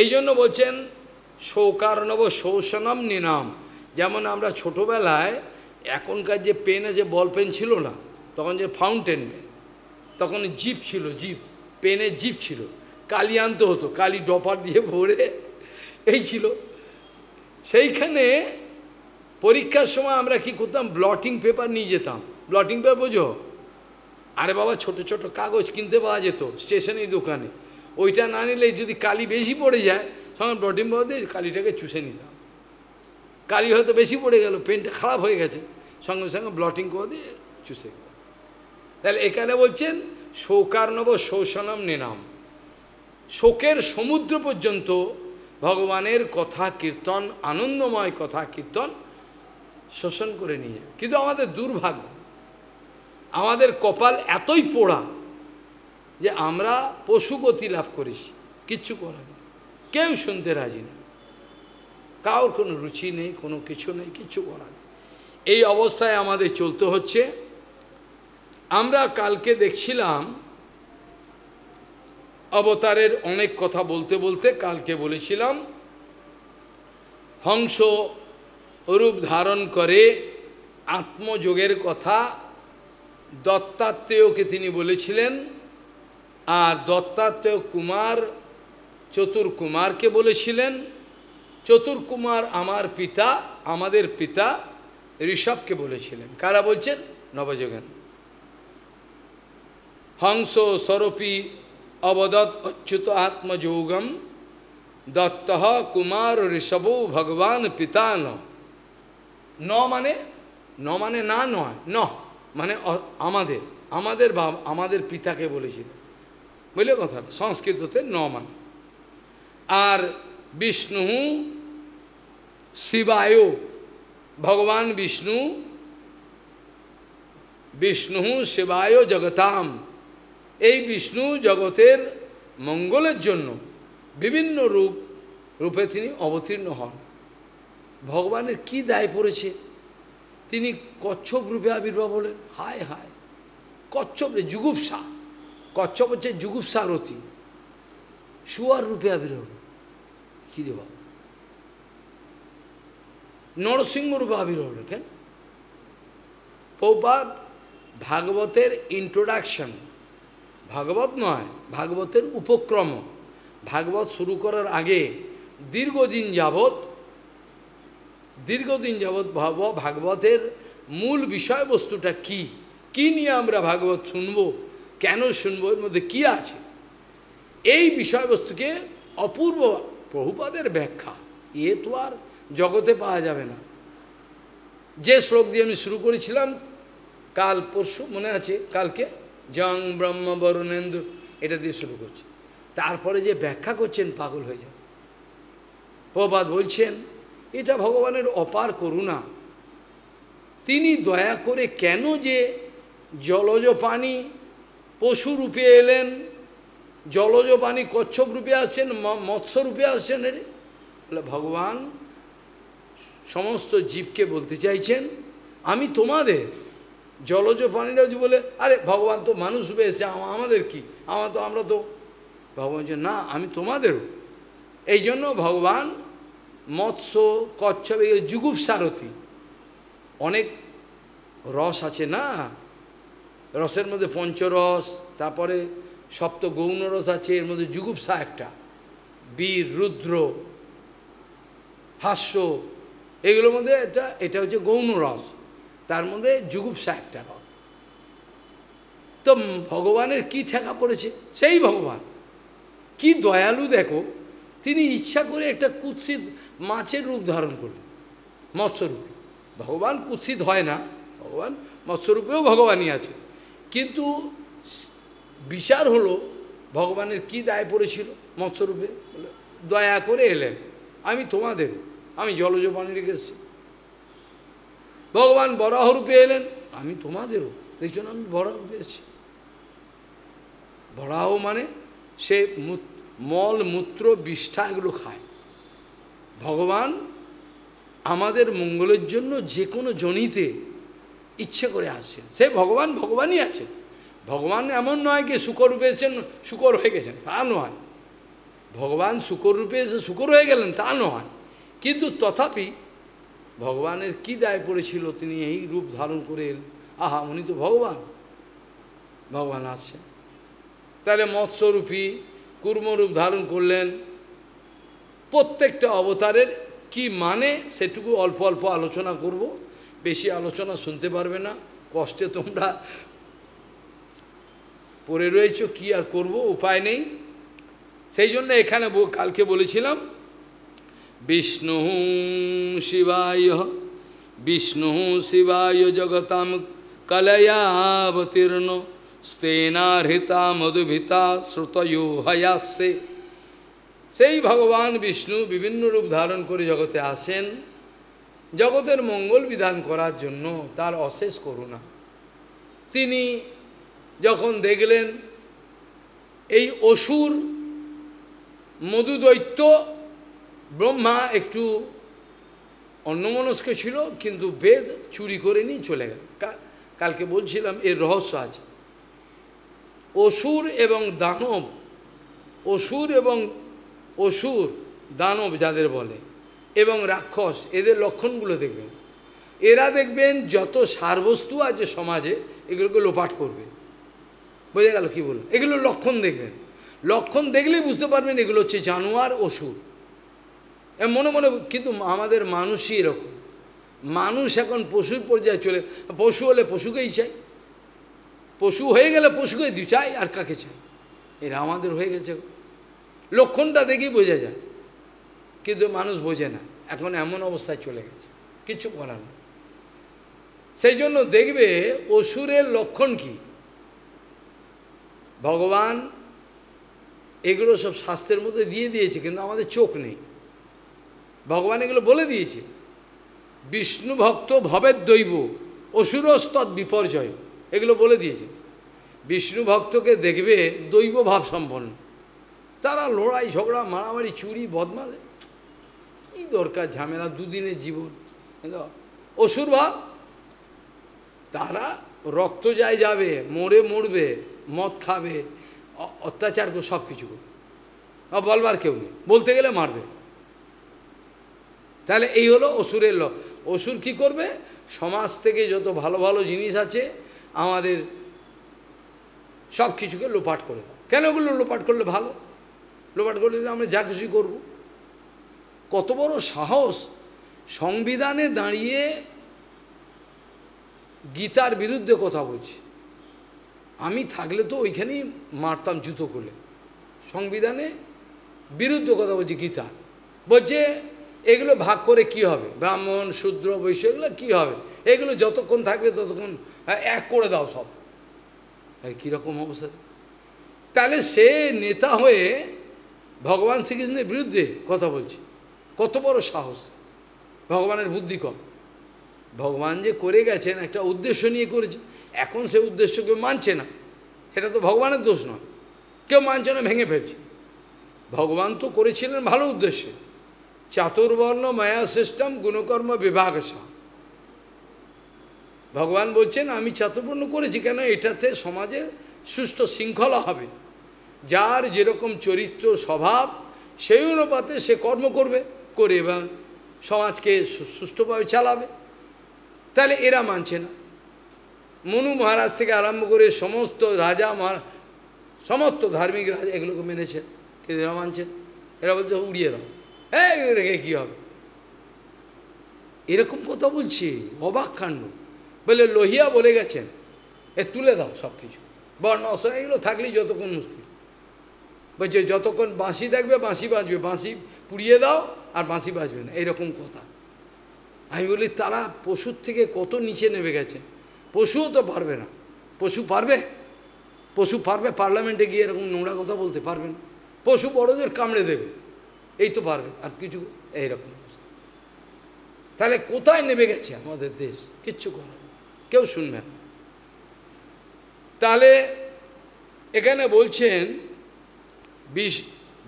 এই জন্য বলছেন শোকার্ণব শোষণম নিনাম। যেমন আমরা ছোটোবেলায়, এখনকার যে পেন আছে, বল পেন ছিল না, তখন যে ফাউন্টেন পেন, তখন জিপ ছিল, জিপ পেনে জিপ ছিল, কালি আনতে হতো, কালি ডপার দিয়ে ভরে, এই ছিল। সেইখানে পরীক্ষার সময় আমরা কি করতাম, ব্লটিং পেপার নিয়ে যেতাম, ব্লটিং পেপার বোঝো, আরে বাবা ছোট ছোট কাগজ কিনতে পাওয়া যেত স্টেশনের দোকানে, ওইটা না নিলে যদি কালি বেশি পড়ে যায়, তখন ব্লটিং পেপার দিয়ে কালিটাকে চুষে নিতাম, কালি হয়তো বেশি পড়ে গেল, পেনটা খারাপ হয়ে গেছে, সঙ্গে সঙ্গে ব্লটিং পেপার দিয়ে চুষে গেল। তাহলে এখানে বলছেন শোকার্ণব শোষণম নিনাম, শোকের সমুদ্র পর্যন্ত ভগবানের কথা কীর্তন, আনন্দময় কথা কীর্তন শোষণ করে নিয়ে যায়। কিন্তু আমাদের দুর্ভাগ্য, আমাদের কপাল এতই পোড়া যে আমরা পশুগতি লাভ করেছি, কিচ্ছু করার নেই, কেউ শুনতে রাজি না, কারোর কোনো রুচি নেই, কোনো কিছু নেই, কিচ্ছু করার নেই। এই অবস্থায় আমাদের চলতে হচ্ছে। আমরা কালকে দেখছিলাম অবতারের অনেক কথা বলতে বলতে, কালকে বলেছিলাম হংস রূপ ধারণ করে আত্মযোগের কথা, দত্তাত্রেয়কে তিনি বলেছিলেন, আর দত্তাত্রেয় কুমার চতুরকুমারকে বলেছিলেন, চতুরকুমার আমার পিতা, আমাদের পিতা ঋষভকে বলেছিলেন। কারা বলছেন? নবযোগেন। হংস স্বরূপী অবদত অচ্যুত আত্মযোগম দত্তহ কুমার ঋষভো ভগবান পিতা ন। ন মানে, ন মানে না নয়, ন মানে আমাদের, আমাদের বাবা, আমাদের পিতাকে বলেছিল, বুঝলে কথাটা, সংস্কৃততে ন মানে। আর বিষ্ণু শিবায়, ভগবান বিষ্ণু, বিষ্ণু শিবায় জগতাম, এই বিষ্ণু জগতের মঙ্গলের জন্য বিভিন্ন রূপ রূপে তিনি অবতীর্ণ হন। ভগবানের কি দায় পড়েছে, তিনি কচ্ছপ রূপে আবির্ভাব হলেন। হায় হায়, কচ্ছপ যুগুপসা, কচ্ছপ হচ্ছে যুগুপসা রতি, শুয়ার রূপে আবির্ভাব, কী রে বাবা, নরসিংহ রূপে আবির্ভাব হলেন কেন? প্রভুপাদ ভাগবতের ইন্ট্রোডাকশন, ভাগবত নয়, ভাগবতের উপক্রম, ভাগবত শুরু করার আগে দীর্ঘদিন যাবৎ, দীর্ঘদিন যাবৎ ভাব ভাগবতের মূল বিষয়বস্তুটা কি, কী নিয়ে আমরা ভাগবত শুনব, কেন শুনবো, এর মধ্যে কী আছে? এই বিষয়বস্তুকে অপূর্ব প্রভুপাদের ব্যাখ্যা, এ তো আর জগতে পাওয়া যাবে না। যে শ্লোক দিয়ে আমি শুরু করেছিলাম কাল পরশু মনে আছে, কালকে জং ব্রহ্ম বরুণেন্দু, এটা দিয়ে শুরু করছে। তারপরে যে ব্যাখ্যা করছেন পাগল হয়ে যান। প্রভুপাদ বলছেন এটা ভগবানের অপার করুণা, তিনি দয়া করে কেন যে জলজ পানি পশু রূপে এলেন, জলজ পানি কচ্ছপ রূপে আসছেন, মৎস্য রূপে আসছেন। এর ভগবান সমস্ত জীবকে বলতে চাইছেন আমি তোমাদের জলজ প্রাণীরা যদি বলে আরে ভগবান তো মানুষ রূপে এসছে, আমাদের কি, আমার তো আমরা তো ভগবান না, আমি তোমাদেরও। এই জন্য ভগবান মৎস্য কচ্ছপ যুগুপ সারথী, অনেক রস আছে না, রসের মধ্যে পঞ্চরস, তারপরে সপ্ত গৌণ রস আছে, এর মধ্যে যুগুপসা একটা, বীর রুদ্র হাস্য, এগুলোর মধ্যে এটা এটা হচ্ছে গৌণ রস, তার মধ্যে যুগুপসা একটা রস। তো ভগবানের কি ঠেকা পড়েছে, সেই ভগবান কি দয়ালু দেখো, তিনি ইচ্ছা করে একটা কুৎসিত মাছের রূপ ধারণ করলেন, মৎস্যরূপে। ভগবান কুৎসিত হয় না, ভগবান মৎস্যরূপেও ভগবানই আছে, কিন্তু বিচার হলো ভগবানের কি দায় পড়েছিল মৎস্যরূপে। দয়া করে এলেন আমি তোমাদের, আমি জলজ পানি রেখেছি। ভগবান বরাহরূপে এলেন, আমি তোমাদেরও, দেখছো না আমি বরাহরূপে এসেছি। বরাহ মানে সে মল মূত্র বিষ্ঠা এগুলো খায়। ভগবান আমাদের মঙ্গলের জন্য যে কোনো জনিতে ইচ্ছে করে আসছেন, সে ভগবান ভগবানই আছেন। ভগবান এমন নয় যে শুকররূপে এসেছেন শুকর হয়ে গেছেন, তা নয়। ভগবান শুকররূপে এসে শুকর হয়ে গেলেন, তা নয়। কিন্তু তথাপি ভগবানের কি দায় পড়েছিল তিনি এই রূপ ধারণ করে এলেন। আহা, উনি তো ভগবান, ভগবান আসছেন। তাহলে মৎস্যরূপী কুর্মরূপ ধারণ করলেন। প্রত্যেকটা অবতারের কি মানে সেটুকু অল্প অল্প আলোচনা করব, বেশি আলোচনা শুনতে পারবে না, কষ্টে তোমরা পড়ে রয়েছ, কি আর করব, উপায় নেই। সেই জন্য এখানে কালকে বলেছিলাম বিষ্ণু শিবায় বিষ্ণু শিবায় জগতাম কলয়াবতীর্ণ স্তেনাহৃতা মধুভিতা শ্রুতয়ো হয়াস্যে। সেই ভগবান বিষ্ণু বিভিন্ন রূপ ধারণ করে জগতে আসেন, জগতের মঙ্গল বিধান করার জন্য। তার অশেষ করুণা, তিনি যখন দেখলেন এই অসুর মধুদৈত্য ব্রহ্মা একটু অন্যমনস্ক ছিল, কিন্তু বেদ চুরি করে নিয়ে চলে গেল। কালকে বলছিলাম এর রহস্য আছে। অসুর এবং দানব, অসুর এবং অসুর দানব যাদের বলে এবং রাক্ষস, এদের লক্ষণগুলো দেখবেন। এরা দেখবেন যত সারবস্তু আছে সমাজে এগুলোকে লোপাট করবে। বোঝা গেল কী বলুন? এগুলো লক্ষণ দেখবেন, লক্ষণ দেখলেই বুঝতে পারবেন এগুলো হচ্ছে জানোয়ার অসুর। মনে মনে কিন্তু আমাদের মানুষই এরকম। মানুষ এখন পশুর পর্যায়ে চলে, পশু হলে পশুকেই চাই, পশু হয়ে গেলে পশুকেই দি চাই, আর কাকে চাই? এরা আমাদের হয়ে গেছে। লক্ষণটা দেখেই বোঝা যায়, কিন্তু মানুষ বোঝে না। এখন এমন অবস্থায় চলে গেছে, কিছু করার নেই। সেই জন্য দেখবে অসুরের লক্ষণ কি, ভগবান এগুলো সব শাস্ত্রের মধ্যে দিয়ে দিয়েছে, কিন্তু আমাদের চোখ নেই। ভগবান এগুলো বলে দিয়েছে, বিষ্ণু ভক্ত ভবের দৈব অসুরস্তৎ বিপর্যয়, এগুলো বলে দিয়েছে। বিষ্ণু ভক্তকে দেখবে দৈব ভাব সম্পন্ন, তারা লড়াই ঝগড়া মারামারি চুরি বদমাশ, কী দরকার ঝামেলা, দুদিনের জীবন। অসুর ভাব, তারা রক্ত যায় যাবে, মরে মরবে, মদ খাবে, অত্যাচার করবে, সব কিছু করবে, বলবার কেউ নেই, বলতে গেলে মারবে। তাহলে এই হলো অসুরের ল। অসুর কী করবে? সমাজ থেকে যত ভালো ভালো জিনিস আছে আমাদের সব কিছুকে লোপাট করে দেয়। কেন ওগুলো লোপাট করলে ভালো, লোপাট করলে আমরা যা কিছুই করব। কত বড় সাহস! সংবিধানে দাঁড়িয়ে গীতার বিরুদ্ধে কথা বলছে। আমি থাকলে তো ওইখানেই মারতাম জুতো খুলে। সংবিধানে বিরুদ্ধ কথা বলছে গীতা, বলছে এগুলো ভাগ করে কি হবে, ব্রাহ্মণ শূদ্র বৈশ্য এগুলো কী হবে, এগুলো যতক্ষণ থাকবে ততক্ষণ এক করে দাও সব। কীরকম অবস্থা! তাহলে সে নেতা হয়ে ভগবান শ্রীকৃষ্ণের বিরুদ্ধে কথা বলছে, কত বড় সাহস! ভগবানের বুদ্ধি কম। ভগবান যে করে গেছেন একটা উদ্দেশ্য নিয়ে করেছে, এখন সে উদ্দেশ্য কেউ মানছে না, সেটা তো ভগবানের দোষ নয়, কেউ মানছে না, ভেঙে ফেলছে। ভগবান তো করেছিলেন ভালো উদ্দেশ্যে, চাতুর্বর্ণ মায়া সিস্টেম গুণকর্ম বিভাগ। ভগবান বলছেন আমি চাতুর্বর্ণ করেছি কেন, এটাতে সমাজে সুষ্ঠু শৃঙ্খলা হবে, যার যেরকম চরিত্র স্বভাব সেই অনুপাতে সে কর্ম করবে, করে এবং সমাজকে সুষ্ঠুভাবে চালাবে। তাহলে এরা মানছে না। মনু মহারাজ থেকে আরম্ভ করে সমস্ত রাজা মহারাজ, সমস্ত ধার্মিক রাজা এগুলোকে মেনেছেন, কিন্তু এরা মানছেন। এরা বলছে উড়িয়ে দাও, হ্যাঁ এগুলো রেখে কী হবে। এরকম কথা বলছি, অবাক কাণ্ড। বলে লোহিয়া বলে গেছেন এ তুলে দাও সব কিছু, বর্ণ অসহায় এগুলো থাকলেই যতক্ষণ মুশকিল, বলছে যতক্ষণ বাঁশি থাকবে বাঁশি বাঁচবে, বাঁশি পুড়িয়ে দাও আর বাঁশি বাঁচবে না, এরকম কথা। আমি বলি তারা পশুর থেকে কত নিচে নেমে গেছে, পশুও তো পারবে না। পশু পারবে? পশু পারবে পার্লামেন্টে গিয়ে এরকম নোংরা কথা বলতে পারবে না, পশু বড়দের কামড়ে দেবে, এই তো পারবে, আর কিছু এইরকম। তাহলে কোথায় নেমে গেছে আমাদের দেশ, কিচ্ছু করার, কেউ শুনবে না। তাহলে এখানে বলছেন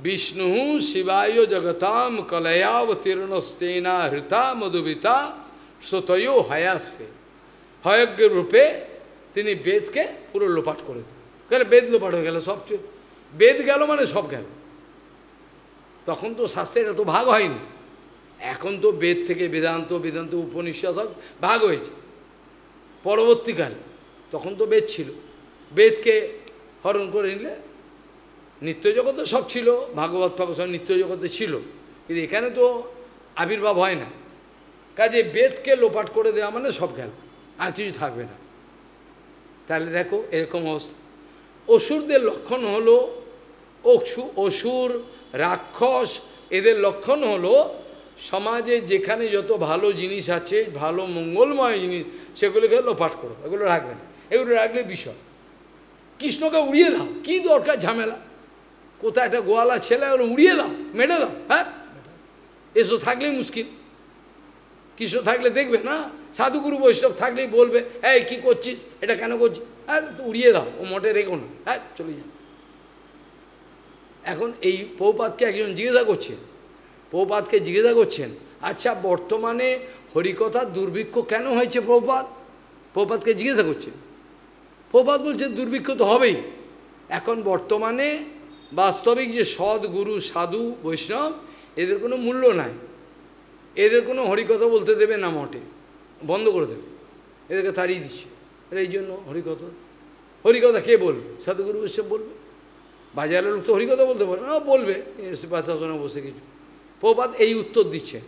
বিষ্ণু শিবায় জগতাম কলয়াবতীর্ণস্তেনা হৃতা মধুবিতা শ্রোতয় হায়াস্তে। হয়জ্ঞ রূপে তিনি বেদকে পুরো লোপাট করে দেন, কারণ বেদ লোপাট হয়ে গেল, সব বেদ গেল মানে সব গেল। তখন তো শাস্ত্রের এত ভাগ হয়নি, এখন তো বেদ থেকে বেদান্ত, বেদান্ত উপনিষদ ভাগ হয়েছে পরবর্তীকালে। তখন তো বেদ ছিল, বেদকে হরণ করে নিলে নিত্যজগতে সব ছিল, ভাগবত ভাগবত সব নিত্যজগতে ছিল, কিন্তু এখানে তো আবির্ভাব হয় না। কাজে বেদকে লোপাট করে দেওয়া মানে সব গেল, আর কিছু থাকবে না। তাহলে দেখো এরকম অবস্থা। অসুরদের লক্ষণ হলো অসু অসুর রাক্ষস, এদের লক্ষণ হলো সমাজে যেখানে যত ভালো জিনিস আছে, ভালো মঙ্গলময় জিনিস, সেগুলোকে লোপাট করো, এগুলো রাখবে না। এগুলো রাখলে বিষয়, কৃষ্ণকে উড়িয়ে দাও, কী দরকার ঝামেলা, কোথায় একটা গোয়ালা ছেলে ওগুলো উড়িয়ে দাও, মেটে দাও, হ্যাঁ এসব থাকলেই মুশকিল। কৃষ্ণ থাকলে দেখবে না, সাধুগুরু বৈষ্ণব থাকলেই বলবে এই কী করছিস, এটা কেন করছিস, হ্যাঁ উড়িয়ে দাও, ও মোটে রেখো না, হ্যাঁ চলে যাও। এখন এই পৌপাতকে একজন জিজ্ঞাসা করছেন, পৌপাতকে জিজ্ঞাসা করছেন আচ্ছা বর্তমানে হরিকথা দুর্ভিক্ষ কেন হয়েছে প্রপাত? প্রপাতকে জিজ্ঞাসা করছেন। প্রপাত বলছে দুর্ভিক্ষ তো হবেই, এখন বর্তমানে বাস্তবিক যে সদ্গুরু সাধু বৈষ্ণব এদের কোনো মূল্য নাই, এদের কোনো হরিকথা বলতে দেবে না, মঠে বন্ধ করে দেবে, এদেরকে তাড়িয়ে দিচ্ছে। এই জন্য হরিকথা হরিকথা কে বলবে? সাধুগুরু বৈষ্ণব বলবে, বাজারের লোক তো হরিকথা বলতে পারবে না, বলবে বাসাসনে বসে কিছু। প্রপাত এই উত্তর দিচ্ছে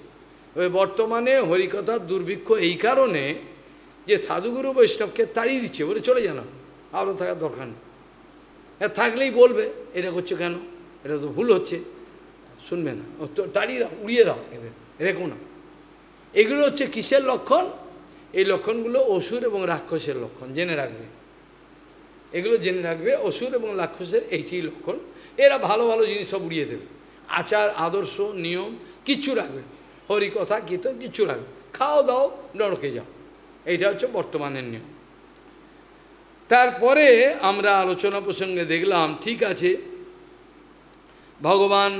বর্তমানে হরিকথার দুর্ভিক্ষ এই কারণে যে সাধুগুরু বৈষ্ণবকে তাড়িয়ে দিচ্ছে, বলে চলে যান, আলাদা থাকার দরকার নেই, থাকলেই বলবে এটা করছো কেন, এটা তো ভুল হচ্ছে, শুনবে না, তাড়িয়ে দাও, উড়িয়ে দাও, এদের রেখো না। এগুলো হচ্ছে কিসের লক্ষণ? এই লক্ষণগুলো অসুর এবং রাক্ষসের লক্ষণ, জেনে রাখবে, এগুলো জেনে রাখবে। অসুর এবং রাক্ষসের এইটি লক্ষণ, এরা ভালো ভালো জিনিস সব উড়িয়ে দেবে, আচার আদর্শ নিয়ম কিচ্ছু রাখবে, হরি কথা কীর্তন কিচ্ছু রাখবে, খাও দাও নরকে যাও, এইটা হচ্ছে বর্তমানের নিয়ম। তারপরে আমরা আলোচনা প্রসঙ্গে দেখলাম ঠিক আছে ভগবান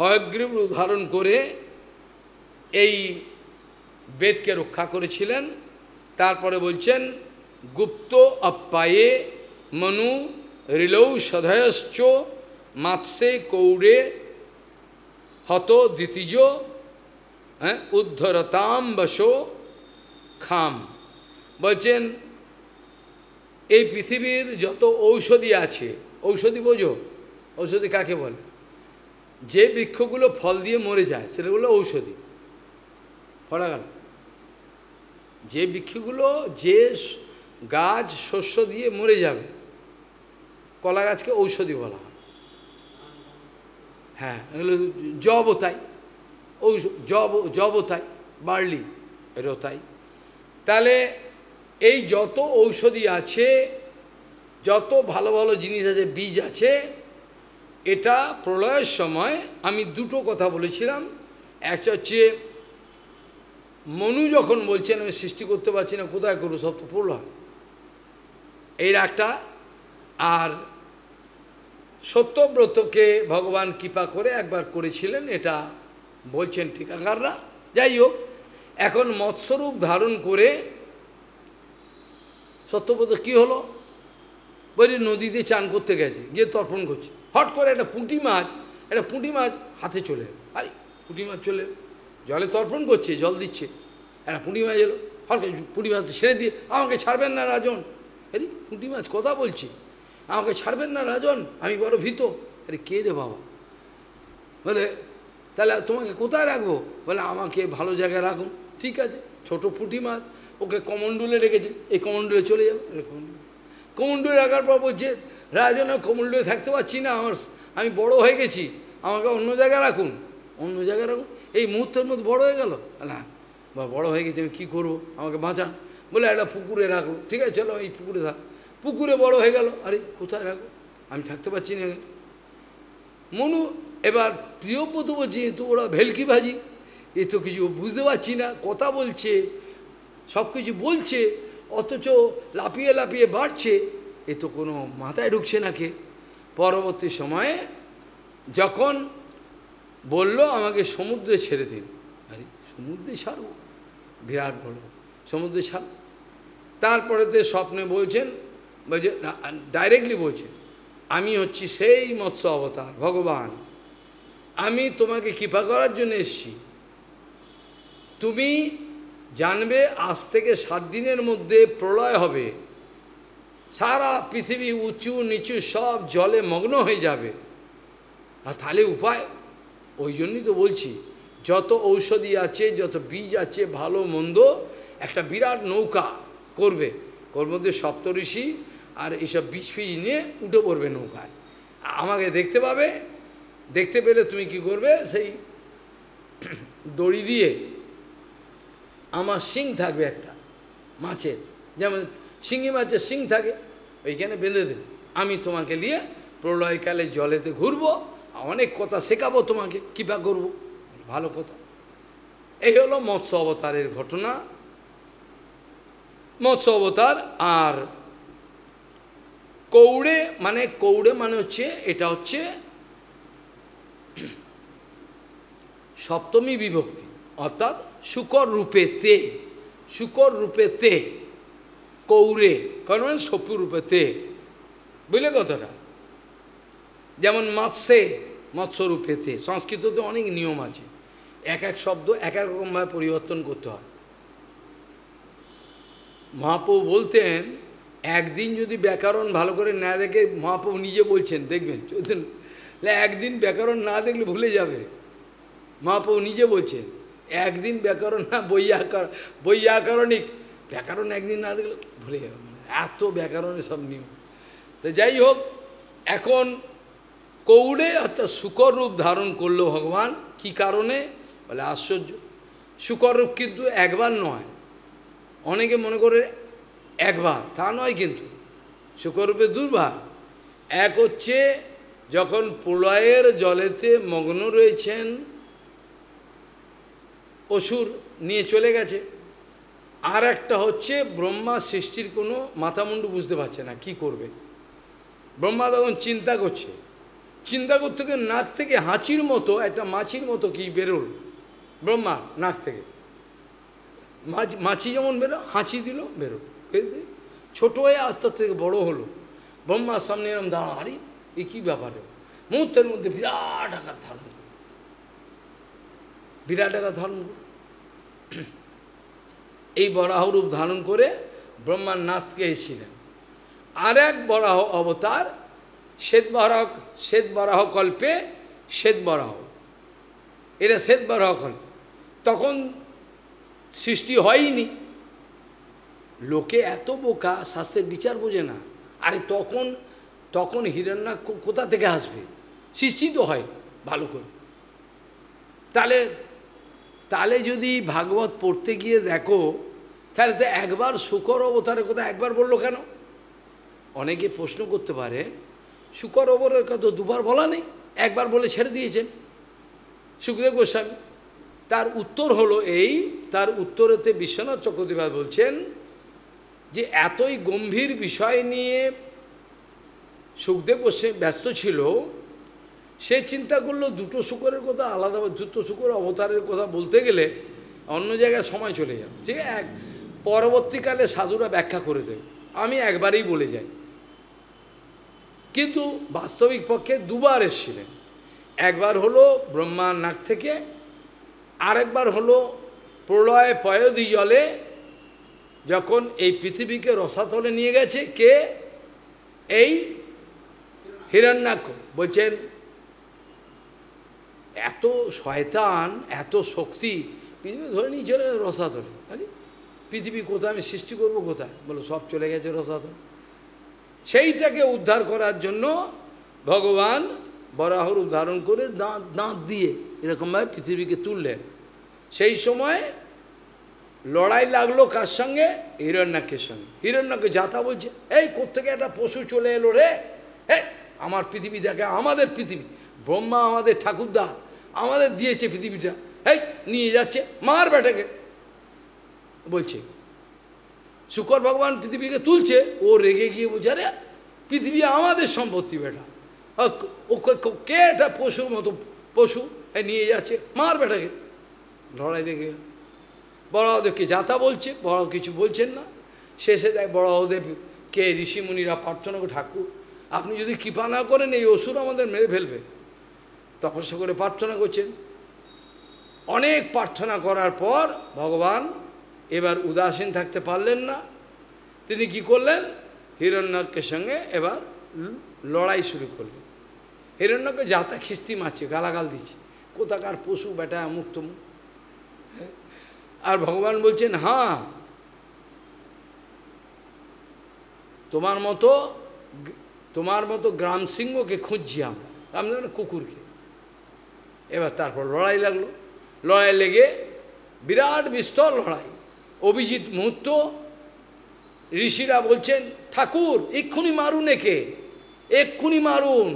হয়গ্রীব উদাহরণ করে এই বেদকে রক্ষা করেছিলেন। তারপরে বলছেন গুপ্ত অপ্পায়ে মনু রিলৌ সধয়শ্চ মাৎস্যে কৌড়ে হত দ্বিতীয় হ্যাঁ উদ্ধরতাম বশো খাম। বলছেন এই পৃথিবীর যত ঔষধি আছে, ঔষধি বোঝো, ঔষধি কাকে বলে? যে বৃক্ষগুলো ফল দিয়ে মরে যায় সেগুলো ঔষধি, ফলা গেল। যে বৃক্ষগুলো, যে গাছ শস্য দিয়ে মরে যাবে কলা গাছকে ঔষধি বলা হয়। হ্যাঁ, এগুলো জবও তাই, ঔষ জব জবও তাই, বার্লি এরও তাই। তাহলে এই যত ঔষধি আছে, যত ভালো ভালো জিনিস আছে, বীজ আছে, এটা প্রলয়ের সময় আমি দুটো কথা বলেছিলাম। একটা হচ্ছে মনু যখন বলছেন আমি সৃষ্টি করতে পারছি না, কোথায় করবো, সব তো প্রলয়, এর একটা। আর সত্যব্রতকে ভগবান কৃপা করে একবার করেছিলেন, এটা বলছেন টিকাকাররা। যাই হোক, এখন মৎস্যরূপ ধারণ করে সত্যব্রত কি হলো, বলি নদীতে চান করতে গেছে, গিয়ে তর্পণ করছে, হট করে একটা পুঁটি মাছ, একটা পুঁটি মাছ হাতে চলে, আরে পুঁটি মাছ চলে জলে তর্পণ করছে, জল দিচ্ছে, একটা পুঁটি মাছ এলো, হট করে পুঁটি মাছ ছেড়ে দিয়ে, আমাকে ছাড়বেন না রাজন, আরে পুঁটি মাছ কথা বলছে, আমাকে ছাড়বেন না রাজন, আমি বড় ভীত। আরে কে রে বাবা, বলে তাহলে তোমাকে কোথায় রাখবো, বলে আমাকে ভালো জায়গায় রাখুন। ঠিক আছে, ছোটো পুঁটি মাছ, ওকে কমণ্ডুলে রেখেছে, এই কমণ্ডুলে চলে যাবো, এরকম কমণ্ডুলে রাখার পর বলছে রাজন কমণ্ডুলে থাকতে পারছি না, আমার আমি বড় হয়ে গেছি, আমাকে অন্য জায়গায় রাখুন, অন্য জায়গায় রাখুন। এই মুহূর্তের মধ্যে বড় হয়ে গেল, না বা বড়ো হয়ে গেছি আমি কী করবো, আমাকে বাঁচান, বলে একটা পুকুরে রাখো। ঠিক আছে, চলো এই পুকুরে থাক, পুকুরে বড় হয়ে গেল, আরে কোথায় রাখো, আমি থাকতে পারছি না। মনু এবার প্রিয়ব্রত বলছে, এ তো ওরা ভেলকি ভাজি, এ তো কিছু বুঝতে পারছি না, কথা বলছে, সব কিছু বলছে, অথচ লাফিয়ে লাফিয়ে বাড়ছে, এ তো কোনো মাথায় ঢুকছে না। কে পরবর্তী সময়ে যখন বলল আমাকে সমুদ্রে ছেড়ে দিন, আরে সমুদ্রে ছাড়ব, বিরাট বড় সমুদ্রে ছাড়। তারপরেতে স্বপ্নে বলছেন, বলছে ডাইরেক্টলি বলছে, আমি হচ্ছি সেই মৎস্য অবতার ভগবান, আমি তোমাকে কৃপা করার জন্য এসেছি। তুমি জানবে আজ থেকে সাত দিনের মধ্যে প্রলয় হবে, সারা পৃথিবী উঁচু নিচু সব জলে মগ্ন হয়ে যাবে, আর তাহলে উপায়। ওই জন্যই তো বলছি, যত ঔষধি আছে, যত বীজ আছে, ভালো মন্দ, একটা বিরাট নৌকা করবে, ওর মধ্যে সপ্তঋষি আর এইসব বীজ ফিজ নিয়ে উঠে পড়বে নৌকায়, আমাকে দেখতে পাবে, দেখতে পেলে তুমি কি করবে, সেই দড়ি দিয়ে আমার শিং থাকবে একটা মাছের, যেমন শিঙি মাছের শিং থাকে, ওইখানে বেঁধে দেবে, আমি তোমাকে নিয়ে প্রলয়কালে জলেতে ঘুরবো, অনেক কথা শেখাবো তোমাকে, কৃপা করবো, ভালো কথা। এই হলো মৎস্য অবতারের ঘটনা, মৎস্য অবতার। আর কৌড়ে মানে, কৌড়ে মানে হচ্ছে এটা হচ্ছে সপ্তমী বিভক্তি, অর্থাৎ শুকর রূপে তে, শুকর রূপে তে কৌড়ে, কারণ সপুর রূপে তে, বুঝলে কথাটা। যেমন মৎস্যে মৎস্য রূপে তে, সংস্কৃততে অনেক নিয়ম আছে, এক এক শব্দ এক এক রকমভাবে পরিবর্তন করতে হয়। মহাপ্রভু বলতেন, একদিন যদি ব্যাকরণ ভালো করে না দেখে, মহাপ্রভু নিজে বলছেন, দেখবেন একদিন ব্যাকরণ না দেখলে ভুলে যাবে, মহাপ্রভু নিজে বলছেন, একদিন ব্যাকরণ না বৈয়াকরণ, বৈয়াকরণিক ব্যাকরণ একদিন না দেখলে ভুলে যাবে, এত ব্যাকরণের সব নিয়ম। তো যাই হোক, এখন কৌড়ে অর্থাৎ শুকর রূপ ধারণ করলো ভগবান, কি কারণে, বলে আশ্চর্য। শুকর রূপ কিন্তু একবার নয়, অনেকে মনে করে একবার, তা নয় কিন্তু, শুকরূপে দুবার। এক হচ্ছে যখন প্রলয়ের জলেতে মগ্ন রয়েছেন, অসুর নিয়ে চলে গেছে। আর একটা হচ্ছে ব্রহ্মা সৃষ্টির কোনো মাথামুন্ডু বুঝতে পারছে না কি করবে, ব্রহ্মা তখন চিন্তা করছে, চিন্তা করতে গিয়ে নাক থেকে হাঁচির মতো একটা মাছির মতো কি বেরোল, ব্রহ্মা নাক থেকে মাছ, মাছি যেমন বেরো, হাঁচি দিল, বেরো, ছোটো হয়ে আস্তে আস্তে বড়ো হলো, ব্রহ্মার সামনে এরম দাঁড়া, আরে এ কী ব্যাপারে, মুহূর্তের মধ্যে বিরাট আকার ধারণ, বিরাট আকার ধারণ, এই বরাহ রূপ ধারণ করে ব্রহ্মার নাথকে এসেছিলেন। আর এক বরাহ অবতার শ্বেত বরাহ, শ্বেত বরাহ কল্পে, শ্বেত বরাহ, এটা শ্বেত বরাহ কল্প, তখন সৃষ্টি হয়নি। লোকে এত বোকা, শাস্ত্রের বিচার বোঝে না, আরে তখন তখন হিরণ্যাক্ষ কোথা থেকে আসবে? শিক্ষিত হয় ভালো করে। তাহলে তাহলে যদি ভাগবত পড়তে গিয়ে দেখো, তাহলে তো একবার শুকর অবতারের কথা একবার বললো কেন? অনেকে প্রশ্ন করতে পারে, শুকর অবতারের কথা দুবার বলা নেই, একবার বলে ছেড়ে দিয়েছেন শুকদেব গোস্বামী। তার উত্তর হলো এই, তার উত্তরেতে বিশ্বনাথ চক্রবর্তীবাদ বলছেন যে এতই গম্ভীর বিষয় নিয়ে শুকদেব গোস্বামী ব্যস্ত ছিল, সে চিন্তা করলো দুটো শুকরের কথা আলাদা, দুটো শুকর অবতারের কথা বলতে গেলে অন্য জায়গায় সময় চলে যাবে, ঠিক আছে? এক পরবর্তীকালে সাধুরা ব্যাখ্যা করে দেবে, আমি একবারেই বলে যাই। কিন্তু বাস্তবিক পক্ষে দুবার এসেছিলেন, একবার হলো ব্রহ্মার নাক থেকে, আরেকবার হলো প্রলয় পয়োধি জলে যখন এই পৃথিবীকে রসাতলে নিয়ে গেছে কে? এই হিরণ্যাক্ষ। বলছেন এত শয়তান, এত শক্তি পৃথিবী ধরে নিয়ে চলে রসাতলে। আরে পৃথিবী কোথায়, আমি সৃষ্টি করবো কোথায়? বলো সব চলে গেছে রসাতলে। সেইটাকে উদ্ধার করার জন্য ভগবান বরাহর উদাহরণ করে দাঁত দাঁত দিয়ে এরকমভাবে পৃথিবীকে তুললেন। সেই সময় লড়াই লাগলো কার সঙ্গে? হিরণ্যাক্ষের সঙ্গে। হিরণ্যাক্ষের যাতা বলছে, এই কোত্থেকে একটা পশু চলে এলো রে, হে আমার পৃথিবী দেখে, আমাদের পৃথিবী, ব্রহ্মা আমাদের ঠাকুরদা আমাদের দিয়েছে পৃথিবীটা, এই নিয়ে যাচ্ছে, মার বেটাকে বলছে। শুকর ভগবান পৃথিবীকে তুলছে, ও রেগে গিয়ে বলছে, আরে পৃথিবী আমাদের সম্পত্তি বেটা, ও কে এটা পশুর মতো পশু, এ নিয়ে যাচ্ছে, মার বেটাকে। লড়াই দেখে বড় ওদেরকে যাতা বলছে, বড় কিছু বলছেন না। শেষে দেখ বড় ওদের কে ঋষিমুনিরা প্রার্থনা করে, ঠাকুর আপনি যদি কৃপা না করেন এই অসুর আমাদের মেরে ফেলবে। তপস্যা করে প্রার্থনা করছেন, অনেক প্রার্থনা করার পর ভগবান এবার উদাসীন থাকতে পারলেন না। তিনি কি করলেন? হিরণ্যাক্ষের সঙ্গে এবার লড়াই শুরু করলেন। হিরণ্যাক্ষকে যাতা খিস্তি মারছে, গালাগাল দিচ্ছে, কোথাকার পশু বেটা, অমুক তমুক। আর ভগবান বলছেন, হ্যাঁ তোমার মতো তোমার মতো গ্রাম সিংহকে খুঁজছি আমরা, আমরা কুকুরকে। এবার তারপর লড়াই লাগলো, লড়াই লেগে বিরাট বিস্তর লড়াই। অভিজিৎ মুহূর্ত ঋষিরা বলছেন, ঠাকুর এক্ষুনি মারুন একে, এক্ষুনি মারুন।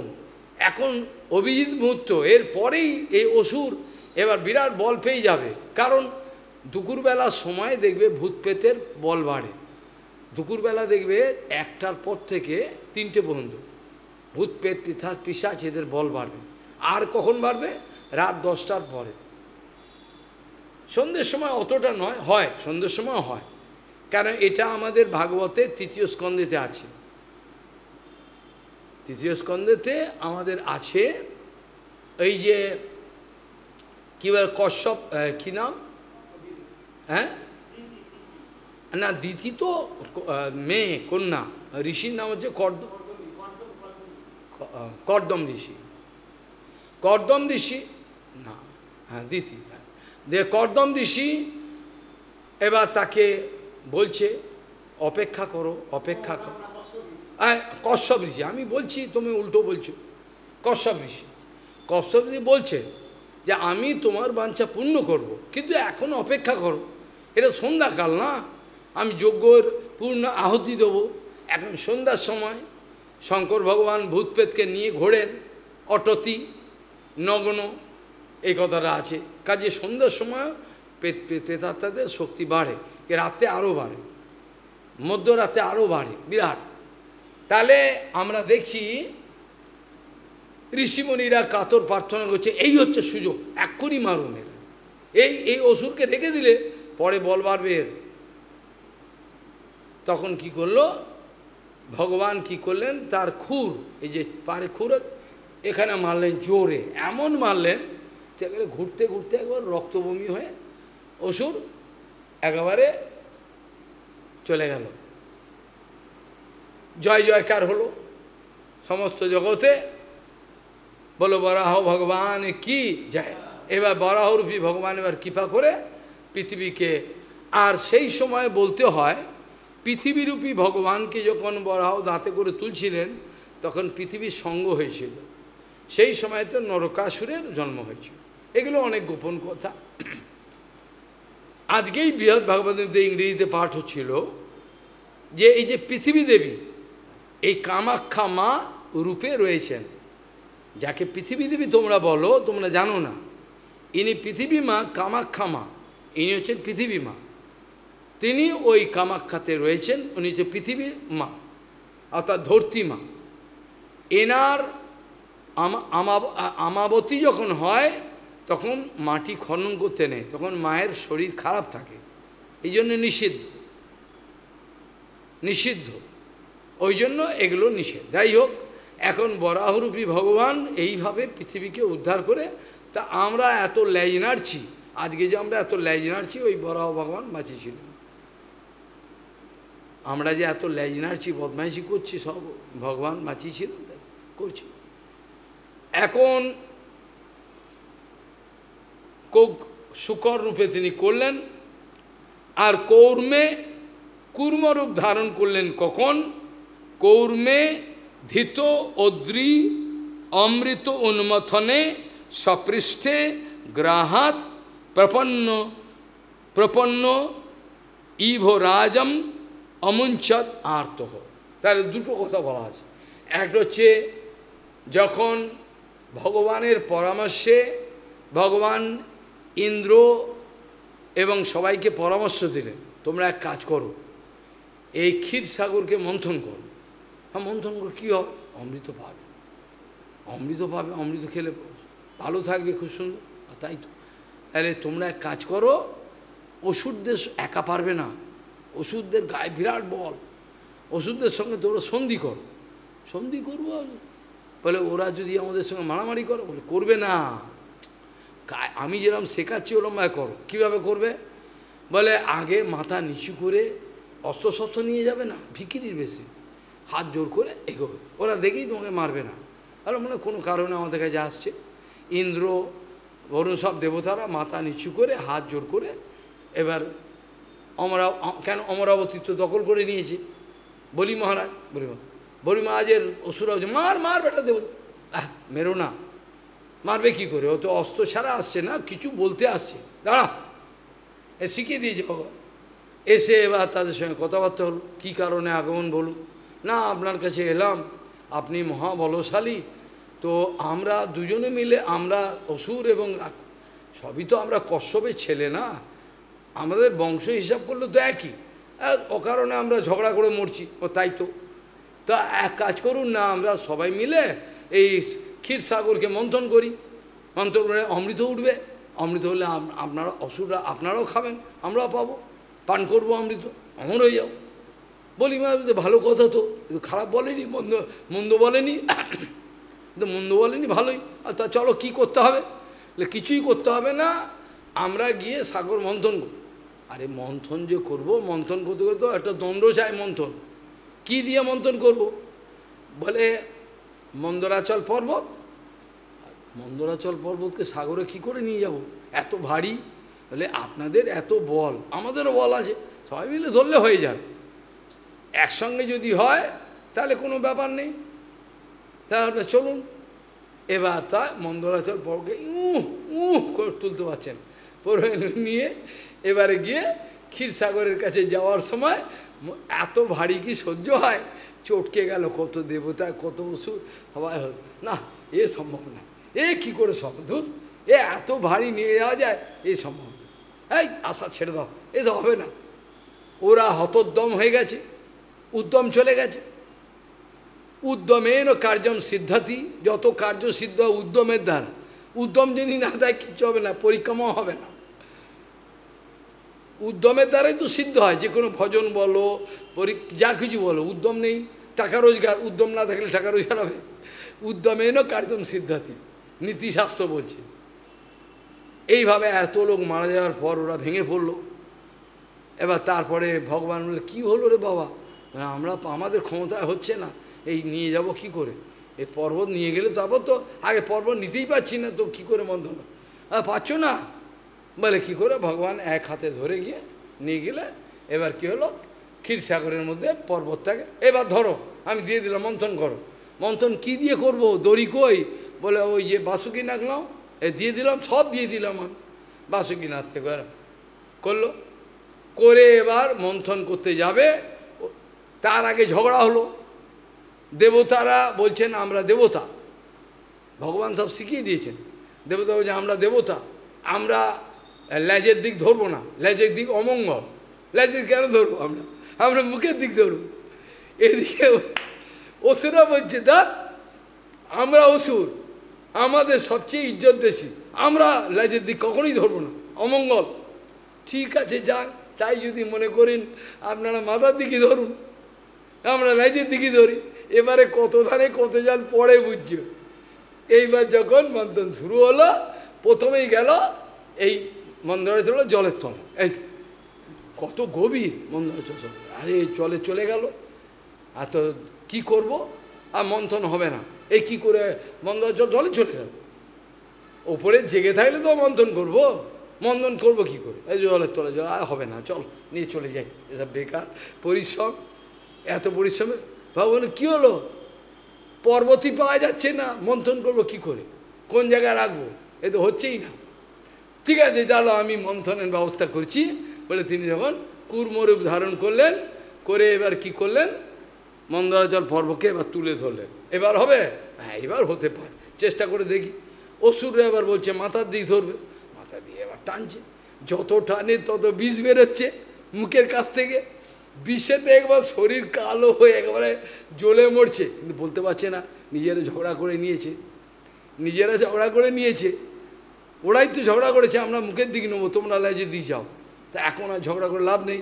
এখন অভিজিৎ মুহূর্ত, এর পরেই এই অসুর এবার বিরাট বল পেয়ে যাবে। কারণ দুপুরবেলার সময় দেখবে ভূত পেতের বল বাড়ে, দুপুরবেলা দেখবে একটার পর থেকে তিনটে পর্যন্ত ভূত পেত পিঠা পিসাচ এদের বল বাড়বে। আর কখন বাড়বে? রাত দশটার পরে, সন্ধ্যের সময় অতটা নয়, হয় সন্ধ্যের সময় হয়, কারণ এটা আমাদের ভাগবতের তৃতীয় স্কন্ধেতে আছে। তৃতীয় স্কন্ধেতে আমাদের আছে এই যে কী বলে কশ্যপ, কী নাম, হ্যাঁ না দিতি তো মেয়ে কন্যা, ঋষির নাম হচ্ছে কর্দ কর্দম ঋষি, কর্দম ঋষি না হ্যাঁ দিতি যে কর্দম ঋষি। এবার তাকে বলছে অপেক্ষা করো, অপেক্ষা করো। হ্যাঁ কশ্যপ ঋষি, আমি বলছি তুমি উল্টো বলছো। কশ্যপ ঋষি, কশ্যপ ঋষি বলছে যে আমি তোমার বাঞ্ছা পূর্ণ করব, কিন্তু এখন অপেক্ষা করো, এটা সন্ধ্যাকাল না, আমি যজ্ঞের পূর্ণ আহুতি দেব। এখন সন্ধ্যার সময় শঙ্কর ভগবান ভূতপ্রেতকে নিয়ে ঘোরেন অটতি নগ্ন, এই কথাটা আছে। কাজে সন্ধ্যার সময় পেত প্রেতাত্মাদের শক্তি বাড়ে, রাতে আরও বাড়ে, মধ্যরাতে আরও বাড়ে বিরাট। তাহলে আমরা দেখছি ঋষিমণিরা কাতর প্রার্থনা করছে, এই হচ্ছে সুযোগ, এক্ষুনি মারুন এরা, এই এই অসুরকে রেখে দিলে পরে বল বাড়বে। তখন কি করলো ভগবান? কি করলেন? তার খুর, এই যে পারে খুর, এখানে মারলেন জোরে, এমন মারলেন সেখানে ঘুরতে ঘুরতে একবার রক্তবমি হয়ে অসুর একেবারে চলে গেল। জয় জয়কার হলো সমস্ত জগতে, বলো বরাহ ভগবান কি যায়। এবার বরাহরূপী ভগবান এবার কৃপা করে পৃথিবীকে, আর সেই সময় বলতে হয় পৃথিবীরূপী ভগবানকে যখন বরাহ দাঁতে করে তুলছিলেন, তখন পৃথিবীর সঙ্গ হয়েছিল, সেই সময়তে নরকাসুরের জন্ম হয়েছিল। এগুলো অনেক গোপন কথা। আজকেই বৃহৎ ভাগবতে ইংরেজিতে পাঠ হচ্ছিল যে এই যে পৃথিবী দেবী, এই কামাখ্যা মা রূপে রয়েছেন, যাকে পৃথিবী দেবী তোমরা বলো, তোমরা জানো না, ইনি পৃথিবী মা, কামাখ্যা মা, ইনি হচ্ছেন পৃথিবী মা, তিনি ওই কামাখ্যাতে রয়েছেন, উনি হচ্ছে পৃথিবীর মা অর্থাৎ ধরতী মা। এনার আমাবতী যখন হয় তখন মাটি খনন করতে নেই, তখন মায়ের শরীর খারাপ থাকে, এই জন্য নিষিদ্ধ, নিষিদ্ধ ওই জন্য এগুলো নিষেধ। যাই হোক, এখন বরাহরূপী ভগবান এইভাবে পৃথিবীকে উদ্ধার করে, তা আমরা এত লেজ নাড়ছি আজকে, যে আমরা এত লেজ নাড়ছি, ওই বরাহ ভগবান বাঁচিয়েছিল। আমরা যে এত লেজ নাড়ছি, বদমাইশি করছি, সব ভগবান বাঁচিয়েছিল, করছি। এখন কোক শুকর রূপে তিনি করলেন, আর কৌর্মে কূর্মরূপ ধারণ করলেন। কখন? কৌর্মে ধৃত অদ্রি অমৃত উন্মথনে সপৃষ্ঠে গ্রাহাত প্রপন্ন প্রপন্ন ইভরাজম অমুঞ্চত আর্তহ। তাহলে দুটো কথা বলা আছে। একটা হচ্ছে যখন ভগবানের পরামর্শে ভগবান ইন্দ্র এবং সবাইকে পরামর্শ দিলেন, তোমরা এক কাজ করো, এই ক্ষীরসাগরকে মন্থন করো। হ্যাঁ, মন্থন করো, কী হবে? অমৃত পাবে, অমৃত পাবে, অমৃত খেলে ভালো থাকবে, খুব সুন্দর, তাই তো। তাহলে তোমরা এক কাজ করো, অসুরদের একা পারবে না, অসুরদের গায়ে বিরাট বল, অসুরদের সঙ্গে তোমরা সন্ধি করো। সন্ধি করবো বলে, ওরা যদি আমাদের সঙ্গে মারামারি করো, বলে করবে না, আমি যেরকম শেখাচ্ছি ওরমভাবে করো। কীভাবে করবে? বলে আগে মাথা নিচু করে অস্ত্রশস্ত্র নিয়ে যাবে না, ভিকিরির বেশি হাত জোর করে এগোবে, ওরা দেখেই তোমাকে মারবে না। আর মানে কোনো কারণে আমাদের কাছে আসছে, ইন্দ্র বরুণ সব দেবতারা মাথা নিচু করে হাত জোর করে, এবার অমরা কেন অমরাবতী তো দখল করে নিয়েছে বলি মহারাজ, বলি বলি মহারাজের অসুরা হচ্ছে, মার মার বেটা দেবতা, আহ মেরো না, মারবে কী করে, ও তো অস্ত্র ছাড়া আসছে না, কিছু বলতে আসছে, দাঁড়া, এ শিখিয়ে দিয়েছে ভগবান। এসে এবার তাদের সঙ্গে কথাবার্তা হলো, কী কারণে আগমন বলুন না, আপনার কাছে এলাম, আপনি মহাবলশালী, তো আমরা দুজনে মিলে, আমরা অসুর এবং সবই তো আমরা কশ্যপের ছেলে না, আমাদের বংশ হিসাব করলে তো একই, ও কারণে আমরা ঝগড়া করে মরছি, ও তাই তো, তা এক কাজ করুন না, আমরা সবাই মিলে এই ক্ষীরসাগরকে মন্থন করি, মন্থন করে অমৃত উঠবে, অমৃত হলে আপনারা অসুররা আপনারাও খাবেন, আমরাও পাবো, পান করবো অমৃত, অমর হয়ে যাও। বলি মা, ভালো কথা তো, খারাপ বলেনি, মন্দ মন্দ বলেনি, মন্দ বলেনি, ভালোই, আর তা চলো, কী করতে হবে? কিছুই করতে হবে না, আমরা গিয়ে সাগর মন্থন করব। আরে মন্থন যে করব, মন্থন করতে করতে একটা দণ্ড চাই, মন্থন কি দিয়ে মন্থন করব? বলে মন্দরাচল পর্বত, মন্দরাচল পর্বতকে সাগরে কি করে নিয়ে যাব, এত ভারী, বলে আপনাদের এত বল, আমাদেরও বল আছে, সবাই মিলে ধরলে হয়ে যাবে, একসঙ্গে যদি হয় তাহলে কোনো ব্যাপার নেই, তাহলে আপনার চলুন। এবার তা মন্দরাচল পর্বতকে উহ উহ করে তুলতে পারছেন পরে নিয়ে, এবারে গিয়ে ক্ষীরসাগরের কাছে যাওয়ার সময় এত ভারী কি সহ্য হয়, চটকে গেল, কত দেবতা কত অসুর সবাই, না এ সম্ভব না, এ কী করে সম্ভব, ধুর এ এত ভারী নিয়ে যাওয়া যায়, এ সম্ভব না, এই আশা ছেড়ে দাও, এ তো হবে না। ওরা হতোদ্যম হয়ে গেছে, উদ্যম চলে গেছে, উদ্যমেন কার্যম সিদ্ধাতি, যত কার্য সিদ্ধ উদ্যমের দ্বারা, উদ্যম যদি না দেয় কিচ্ছু হবে না, পরিক্রমাও হবে না, উদ্যমের দ্বারাই তো সিদ্ধ হয়, যে কোনো ভজন বলো, পরি যা কিছু বলো, উদ্যম নেই টাকা রোজগার, উদ্যম না থাকলে টাকা রোজগার হবে, উদ্যমেনও কার্যম সিদ্ধাতি, নীতিশাস্ত্র বলছে। এইভাবে এত লোক মারা যাওয়ার পর ওরা ভেঙে পড়লো। এবার তারপরে ভগবান বলে, কী হলো রে বাবা, আমরা আমাদের ক্ষমতায় হচ্ছে না, এই নিয়ে যাব কি করে, এই পর্বত নিয়ে গেলে তারপর তো, আগে পর্বত নিতেই পারছি না, তো কী করে মন্থন পাচ্ছ না, বলে কী করে, ভগবান এক হাতে ধরে গিয়ে নিয়ে গেলে, এবার কী হলো, ক্ষীরসাগরের মধ্যে পর্বতটাকে, এবার ধরো আমি দিয়ে দিলাম, মন্থন করো, মন্থন কী দিয়ে করব, দড়ি কই? বলে ওই যে বাসুকি নাকলাম এ দিয়ে দিলাম, সব দিয়ে দিলাম আমি। বাসুকি নাড়তে করে করলো, করে এবার মন্থন করতে যাবে, তার আগে ঝগড়া হলো। দেবতারা বলছেন আমরা দেবতা, ভগবান সব শিখিয়ে দিয়েছেন। দেবতা বলছে আমরা দেবতা, আমরা লেজের দিক ধরবো না, লেজের দিক অমঙ্গল, লেজের কেন ধরবো আমরা, আমরা মুখের দিক ধরবো। এদিকে অসুরা বলছে দা আমরা অসুর, আমাদের সবচেয়ে ইজ্জত বেশি, আমরা লেজের দিক কখনোই ধরবো না, অমঙ্গল। ঠিক আছে যান, তাই যদি মনে করেন আপনারা মাথার দিকে ধরুন, আমরা লেজের দিকে ধরি। এবারে কত ধারে কত যান পরে বুঝছি। এইবার যখন মন্থন শুরু হলো, প্রথমেই গেল এই মন্দারে চলো জলের তল, এই কত গভীর মন্দারে চল, আরে জলে চলে গেল। আর তো কী করবো, আর মন্থন হবে না, এই কি করে মন্দার জল জলে চলে গেল। ওপরে জেগে থাকলে তো মন্থন করবো, মন্থন করবো কি করে, এই জলের তলে জল, আর হবে না, চল নিয়ে চলে যাই, এসব বেকার পরিশ্রম। এত পরিশ্রমে ভগবান কী হলো, পর্বতই পাওয়া যাচ্ছে না, মন্থন করবো কি করে, কোন জায়গায় রাখবো, এ তো হচ্ছেই না। ঠিক আছে চলো আমি মন্থনের ব্যবস্থা করছি বলে তিনি যখন কূর্মরূপ ধারণ করলেন, করে এবার কি করলেন, মন্দরাচল পর্বকে এবার তুলে ধরলেন। এবার হবে, হ্যাঁ এবার হতে পারে, চেষ্টা করে দেখি। অসুররা এবার বলছে মাথার দিক ধরবে, মাথা দিয়ে এবার টানছে, যত টানে তত বিষ বেরোচ্ছে মুখের কাছ থেকে, বিষেতে একবার শরীর কালো হয়ে একেবারে জ্বলে মরছে, কিন্তু বলতে পারছে না, নিজেরা ঝগড়া করে নিয়েছে, নিজেরা ঝগড়া করে নিয়েছে ওরাই তো ঝগড়া করেছে, আমরা মুখের দিকে নেবো, তোমরা লেজে দিয়ে যাও। তা এখন আর ঝগড়া করে লাভ নেই,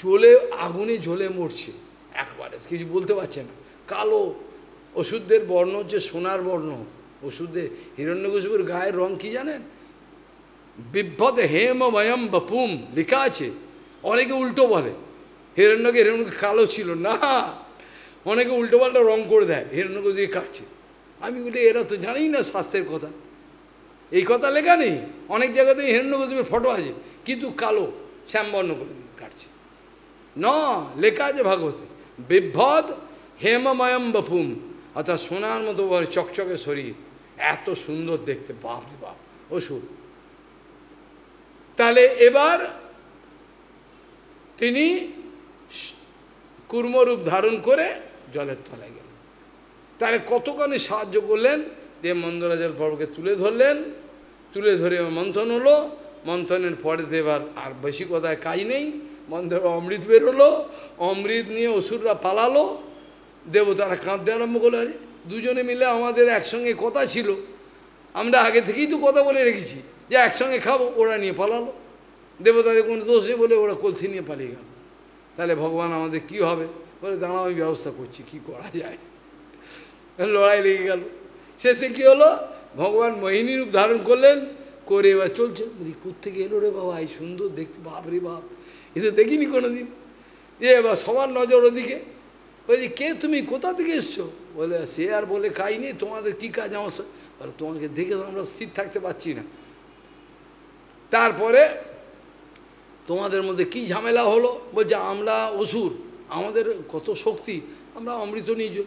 জ্বলে আগুনে জ্বলে মরছে একবারে, কিছু বলতে পারছে না। কালো ওষুধদের বর্ণ হচ্ছে সোনার বর্ণ, ওষুধদের হিরণ্যকশিপুর গায়ের রং কী জানেন, বিভদ হেমময়ম বপুম লেখা আছে। অনেকে উল্টো বলে হিরণ্যকে, হিরণ্যকে কালো ছিল না, অনেকে উল্টো পাল্টা রং করে দেয়, হিরণ্যকশিপুর কাটছে। আমি বলি এরা তো জানেই না শাস্ত্রের কথা, এই কথা লেখা নেই, অনেক জায়গাতেই হিরণ্যকশিপুর ফটো আছে কিন্তু কালো শ্যামবর্ণ করে কাটছে, ন লেখা আছে ভাগবতে, বিভদ হেমময়ম বপুম, অর্থাৎ সোনার মতো চকচকে শরীর, এত সুন্দর দেখতে, বাপ রে বাপ অসুর। তাহলে এবার তিনি কূর্মরূপ ধারণ করে জলের তলায় গেলেন। তাহলে কতখানি সাহায্য করলেন, যে মন্দরাজের পর্বকে তুলে ধরলেন, তুলে ধরে মন্থন হলো। মন্থনের পরে এবার আর বেশি কথায় কাজ নেই, মন্থন অমৃত বেরোলো, অমৃত নিয়ে অসুররা পালালো, দেবতারা কাঁদতে আরম্ভ করলো, আরে দুজনে মিলে আমাদের একসঙ্গে কথা ছিল, আমরা আগে থেকেই তো কথা বলে রেখেছি যে একসঙ্গে খাবো, ওরা নিয়ে পালালো, দেবতাদের কোনো দোষ নেই বলে ওরা কলসি নিয়ে পালিয়ে গেল। তাহলে ভগবান আমাদের কি হবে, বলে দাঁড়াও আমি ব্যবস্থা করছি, কি করা যায়, লড়াই লেগে গেল। শেষে কী হলো, ভগবান মোহিনী রূপ ধারণ করলেন, করে এবার চলছে, বুঝি কোত্থেকে এলো রে বাবা, এই সুন্দর দেখতে, বাপ রে বাপ এ তো দেখিনি কোনো দিন। এ এবার সবার নজর ওদিকে, বলছি কে তুমি, কোথা থেকে এসছো? বলে সে আর বলে খাইনি, তোমাদের কী কাজ আমার, বলে তোমাকে দেখে তো আমরা স্থির থাকতে পারছি না, তারপরে তোমাদের মধ্যে কি ঝামেলা হলো? বলছে আমরা অসুর, আমাদের কত শক্তি, আমরা অমৃত নিয়ে যাই,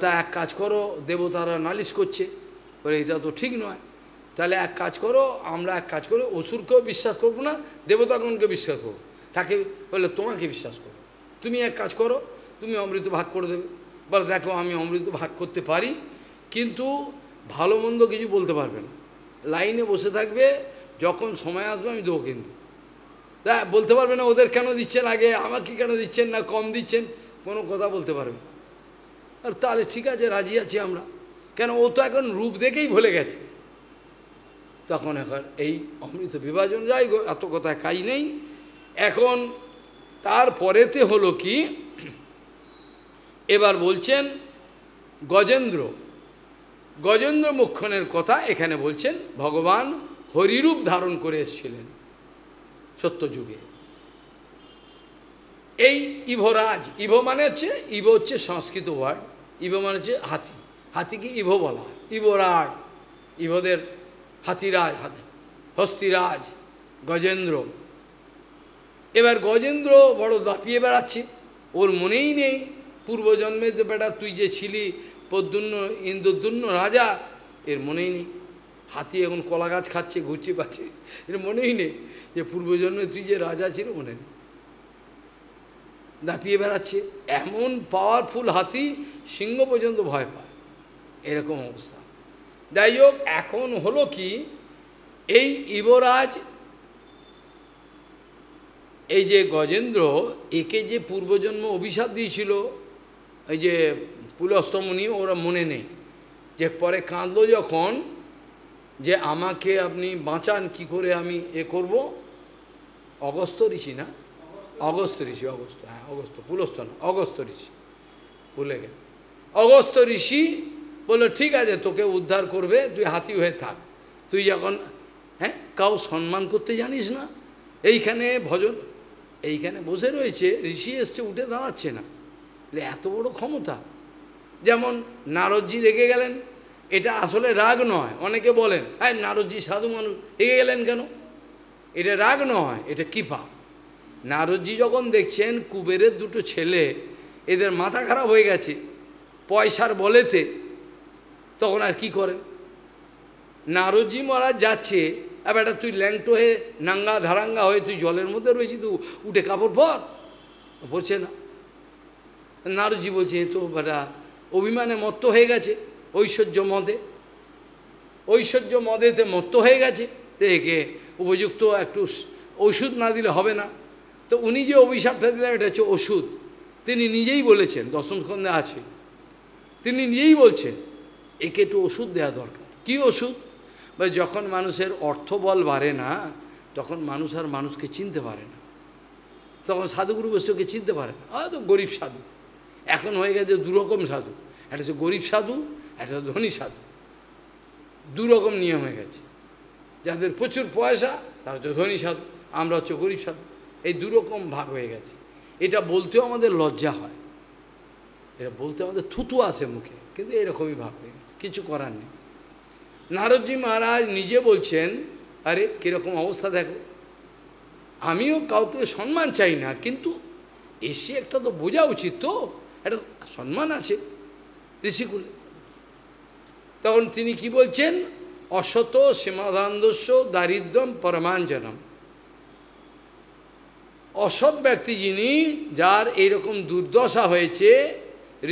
তা এক কাজ করো, দেবতারা নালিশ করছে, বলে এটা তো ঠিক নয়, তাহলে এক কাজ করো, আমরা এক কাজ করো, অসুরকেও বিশ্বাস করবো না, দেবতাগণকে বিশ্বাস করবো, তাকে বলে তোমাকে বিশ্বাস করবো, তুমি এক কাজ করো, তুমি অমৃত ভাগ করে দেবে। বলে দেখো আমি অমৃত ভাগ করতে পারি, কিন্তু ভালো মন্দ কিছু বলতে পারবে না, লাইনে বসে থাকবে, যখন সময় আসবে আমি দেবো, কিন্তু তা বলতে পারবে না ওদের কেন দিচ্ছেন আগে, আমাকে কেন দিচ্ছেন না, কম দিচ্ছেন, কোনো কথা বলতে পারবে না। আর তাহলে ঠিক আছে রাজি আছি আমরা, কেন ও তো এখন রূপ দেখেই ভুলে গেছে। তখন এখন এই অমৃত বিভাজন যাই, এত কথা কাজ নেই। এখন তারপরেতে হলো কি, এবার বলছেন গজেন্দ্র, গজেন্দ্র মোক্ষণের কথা এখানে বলছেন। ভগবান হরিরূপ ধারণ করে এসেছিলেন সত্যযুগে। এই ইভরাজ, ইভ মানে হচ্ছে, ইভ হচ্ছে সংস্কৃত ওয়ার্ড, ইভ মানে হচ্ছে হাতি, হাতিকে ইভ বলা হয়, ইভরাজ, ইভদের হাতিরাজ, হাতি হস্তিরাজ গজেন্দ্র। এবার গজেন্দ্র বড় দাপিয়ে বেড়াচ্ছে, ওর মনেই নেই পূর্বজন্মে যে বেটা তুই যে ছিলি পদ্যুন্ন ইন্দ্রদুন্ন রাজা, এর মনেই নেই। হাতি এখন কলা গাছ খাচ্ছে, ঘুরছে পাচ্ছে, এর মনেই নেই যে পূর্বজন্মে তুই যে রাজা ছিল, মনে নেই। দাপিয়ে বেড়াচ্ছে, এমন পাওয়ারফুল হাতি সিংহ পর্যন্ত ভয় পায়, এরকম অবস্থা। যাই হোক, এখন হলো কি, এই ইবরাজ, এই যে গজেন্দ্র, একে যে পূর্বজন্ম অভিশাপ দিয়েছিল এই যে পুলস্তমুনি, ওরা মনে নেই, যে পরে কাঁদল যখন যে আমাকে আপনি বাঁচান, কি করে আমি এ করব। অগস্ত্য ঋষি না অগস্ত্য ঋষি অগস্ত্য হ্যাঁ অগস্ত্য পুলস্ত না অগস্ত্য ঋষি ভুলে গেল। অগস্ত্য ঋষি বললো ঠিক আছে, তোকে উদ্ধার করবে, তুই হাতি হয়ে থাক, তুই যখন হ্যাঁ কাউ সম্মান করতে জানিস না। এইখানে ভজন, এইখানে বসে রয়েছে, ঋষি এসছে, উঠে দাঁড়াচ্ছে না, এত বড় ক্ষমতা। যেমন নারদজি রেগে গেলেন, এটা আসলে রাগ নয়। অনেকে বলেন হ্যাঁ নারদজি সাধু মানুষ, রেগে গেলেন কেন? এটা রাগ নয়, এটা কৃপা। নারদজি যখন দেখছেন কুবেরের দুটো ছেলে এদের মাথা খারাপ হয়ে গেছে পয়সার বলেতে, তখন আর কি করেন? নারদজি মহারাজ যাচ্ছে, আর বেটা তুই ল্যাংটো হয়ে নাঙ্গা ধারাঙ্গা হয়ে তুই জলের মধ্যে রয়েছি, তুই উঠে কাপড় পর, বলছে না। নারদজি বলছে তো বেটা অভিমানে মত্ত হয়ে গেছে, ঐশ্বর্য মদে ঐশ্বর্য মদেতে মত্ত হয়ে গেছে, একে উপযুক্ত একটু ওষুধ না দিলে হবে না। তো উনি যে অভিশাপটা দিলেন এটা হচ্ছে ওষুধ, তিনি নিজেই বলেছেন, দশম খণ্ডে আছে, তিনি নিজেই বলছেন একে একটু ওষুধ দেওয়া দরকার। কী ওষুধ? বা যখন মানুষের অর্থবল বাড়ে না, তখন মানুষ আর মানুষকে চিনতে পারে না, তখন সাধুগুরু বৈষ্ণবকে চিনতে পারে না। হয়তো গরিব সাধু এখন হয়ে গেছে দুরকম সাধু, একটা হচ্ছে গরিব সাধু, একটা ধনী সাধু, দুরকম নিয়ম হয়ে গেছে। যাদের প্রচুর পয়সা তারা হচ্ছে ধনী সাধু, আমরা হচ্ছে গরিব সাধু, এই দুরকম ভাগ হয়ে গেছে। এটা বলতেও আমাদের লজ্জা হয়, এটা বলতে আমাদের থুতু আসে মুখে, কিন্তু এরকমই ভাব হয়ে গেছে, কিছু করার নেই। নারদজি মহারাজ নিজে বলছেন আরে কীরকম অবস্থা দেখো, আমিও কাউকে সম্মান চাই না, কিন্তু এসে একটা তো বোঝা উচিত, তো একটা সম্মান আছে ঋষিকুলে। তখন তিনি কি বলছেন, অসত সীমাদান্দস্য দারিদ্র্যম পরমাঞ্জনম। অসৎ ব্যক্তি যিনি, যার এইরকম দুর্দশা হয়েছে,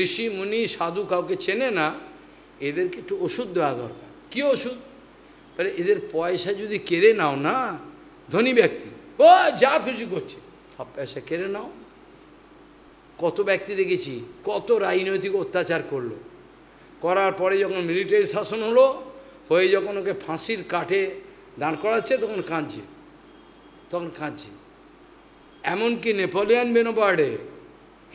ঋষি মুনি সাধু কাউকে চেনে না, এদেরকে একটু ওষুধ দেওয়া দরকার। কী ওষুধ? তাহলে এদের পয়সা যদি কেড়ে নাও না, ধনী ব্যক্তি ও যা খুশি করছে সব পয়সা কেড়ে নাও। কত ব্যক্তি দেখেছি কত রাজনৈতিক অত্যাচার করলো, করার পরে যখন মিলিটারি শাসন হলো, হয়ে যখন ওকে ফাঁসির কাঠে দাঁড় করাচ্ছে তখন কাঁদছে, তখন কাঁদছে। এমনকি নেপোলিয়ান বেনাপার্টে,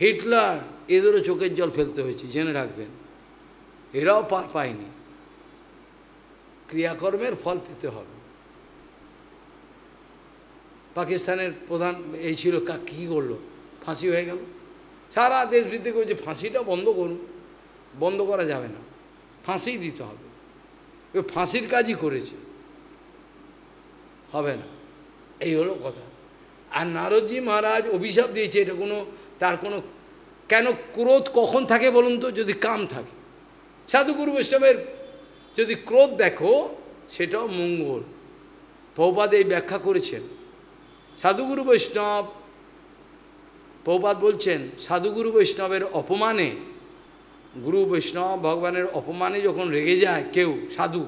হিটলার, এদেরও চোখের জল ফেলতে হয়েছে, জেনে রাখবেন, এরাও পার পায়নি। ক্রিয়াকর্মের ফল পেতে হবে। পাকিস্তানের প্রধান এই ছিল, কী করলো, ফাঁসি হয়ে গেল। সারা দেশ ভিত্তিক যে ফাঁসিটা বন্ধ করুন, বন্ধ করা যাবে না, ফাঁসি দিতে হবে, ফাঁসির কাজই করেছে, হবে না, এই হলো কথা। আর নারদজি মহারাজ অভিশাপ দিয়েছে, এটা কোনো তার কোনো, কেন ক্রোধ কখন থাকে বলুন তো? যদি কাম থাকে। সাধুগুরু বৈষ্ণবের যদি ক্রোধ দেখো সেটাও মঙ্গল, প্রভুপাদ এই ব্যাখ্যা করেছেন। সাধুগুরু বৈষ্ণব, প্রভুপাদ বলছেন সাধুগুরু বৈষ্ণবের অপমানে, গুরু বৈষ্ণব ভগবানের অপমানে যখন রেগে যায় কেউ সাধু,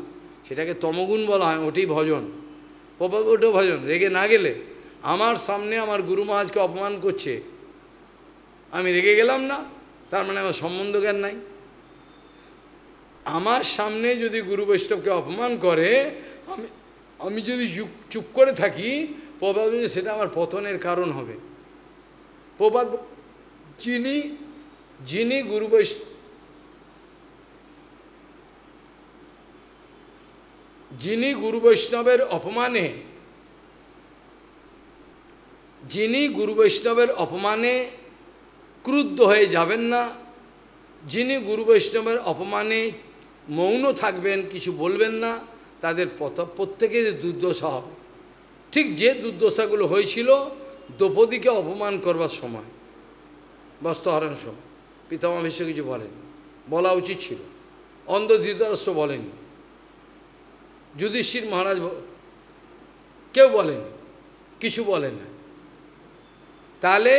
সেটাকে তমগুণ বলা হয়, ওটি ভজন, প্রভুপাদ ওটা ভজন। রেগে না গেলে, আমার সামনে আমার গুরু মহারাজকে অপমান করছে, আমি রেগে গেলাম না, তার মানে আমার সম্বন্ধ জ্ঞান নাই। আমার সামনে যদি গুরু বৈষ্ণবকে অপমান করে, আমি আমি যদি চুপ করে থাকি, প্রভুপাদ বলছে সেটা আমার পতনের কারণ হবে। প্রভুপাদ যিনি যিনি গুরু বৈষ্ণব যিনি গুরু বৈষ্ণবের অপমানে যিনি গুরু বৈষ্ণবের অপমানে ক্রুদ্ধ হয়ে যাবেন না, যিনি গুরু বৈষ্ণবের অপমানে মৌন থাকবেন, কিছু বলবেন না, তাদের প্রত্যেকের দুর্দশা হবে, ঠিক যে দুর্দশাগুলো হয়েছিল দ্রৌপদীকে অপমান করবার সময়, বস্ত্রহরণ সময়। পিতামহ ভীষ্ম কিছু বলেন, বলা উচিত ছিল, অন্ধ ধৃতরাষ্ট্র বলেনি, যুধিষ্ঠির মহারাজ কেউ বলেনি, কিছু বলেন না। তাহলে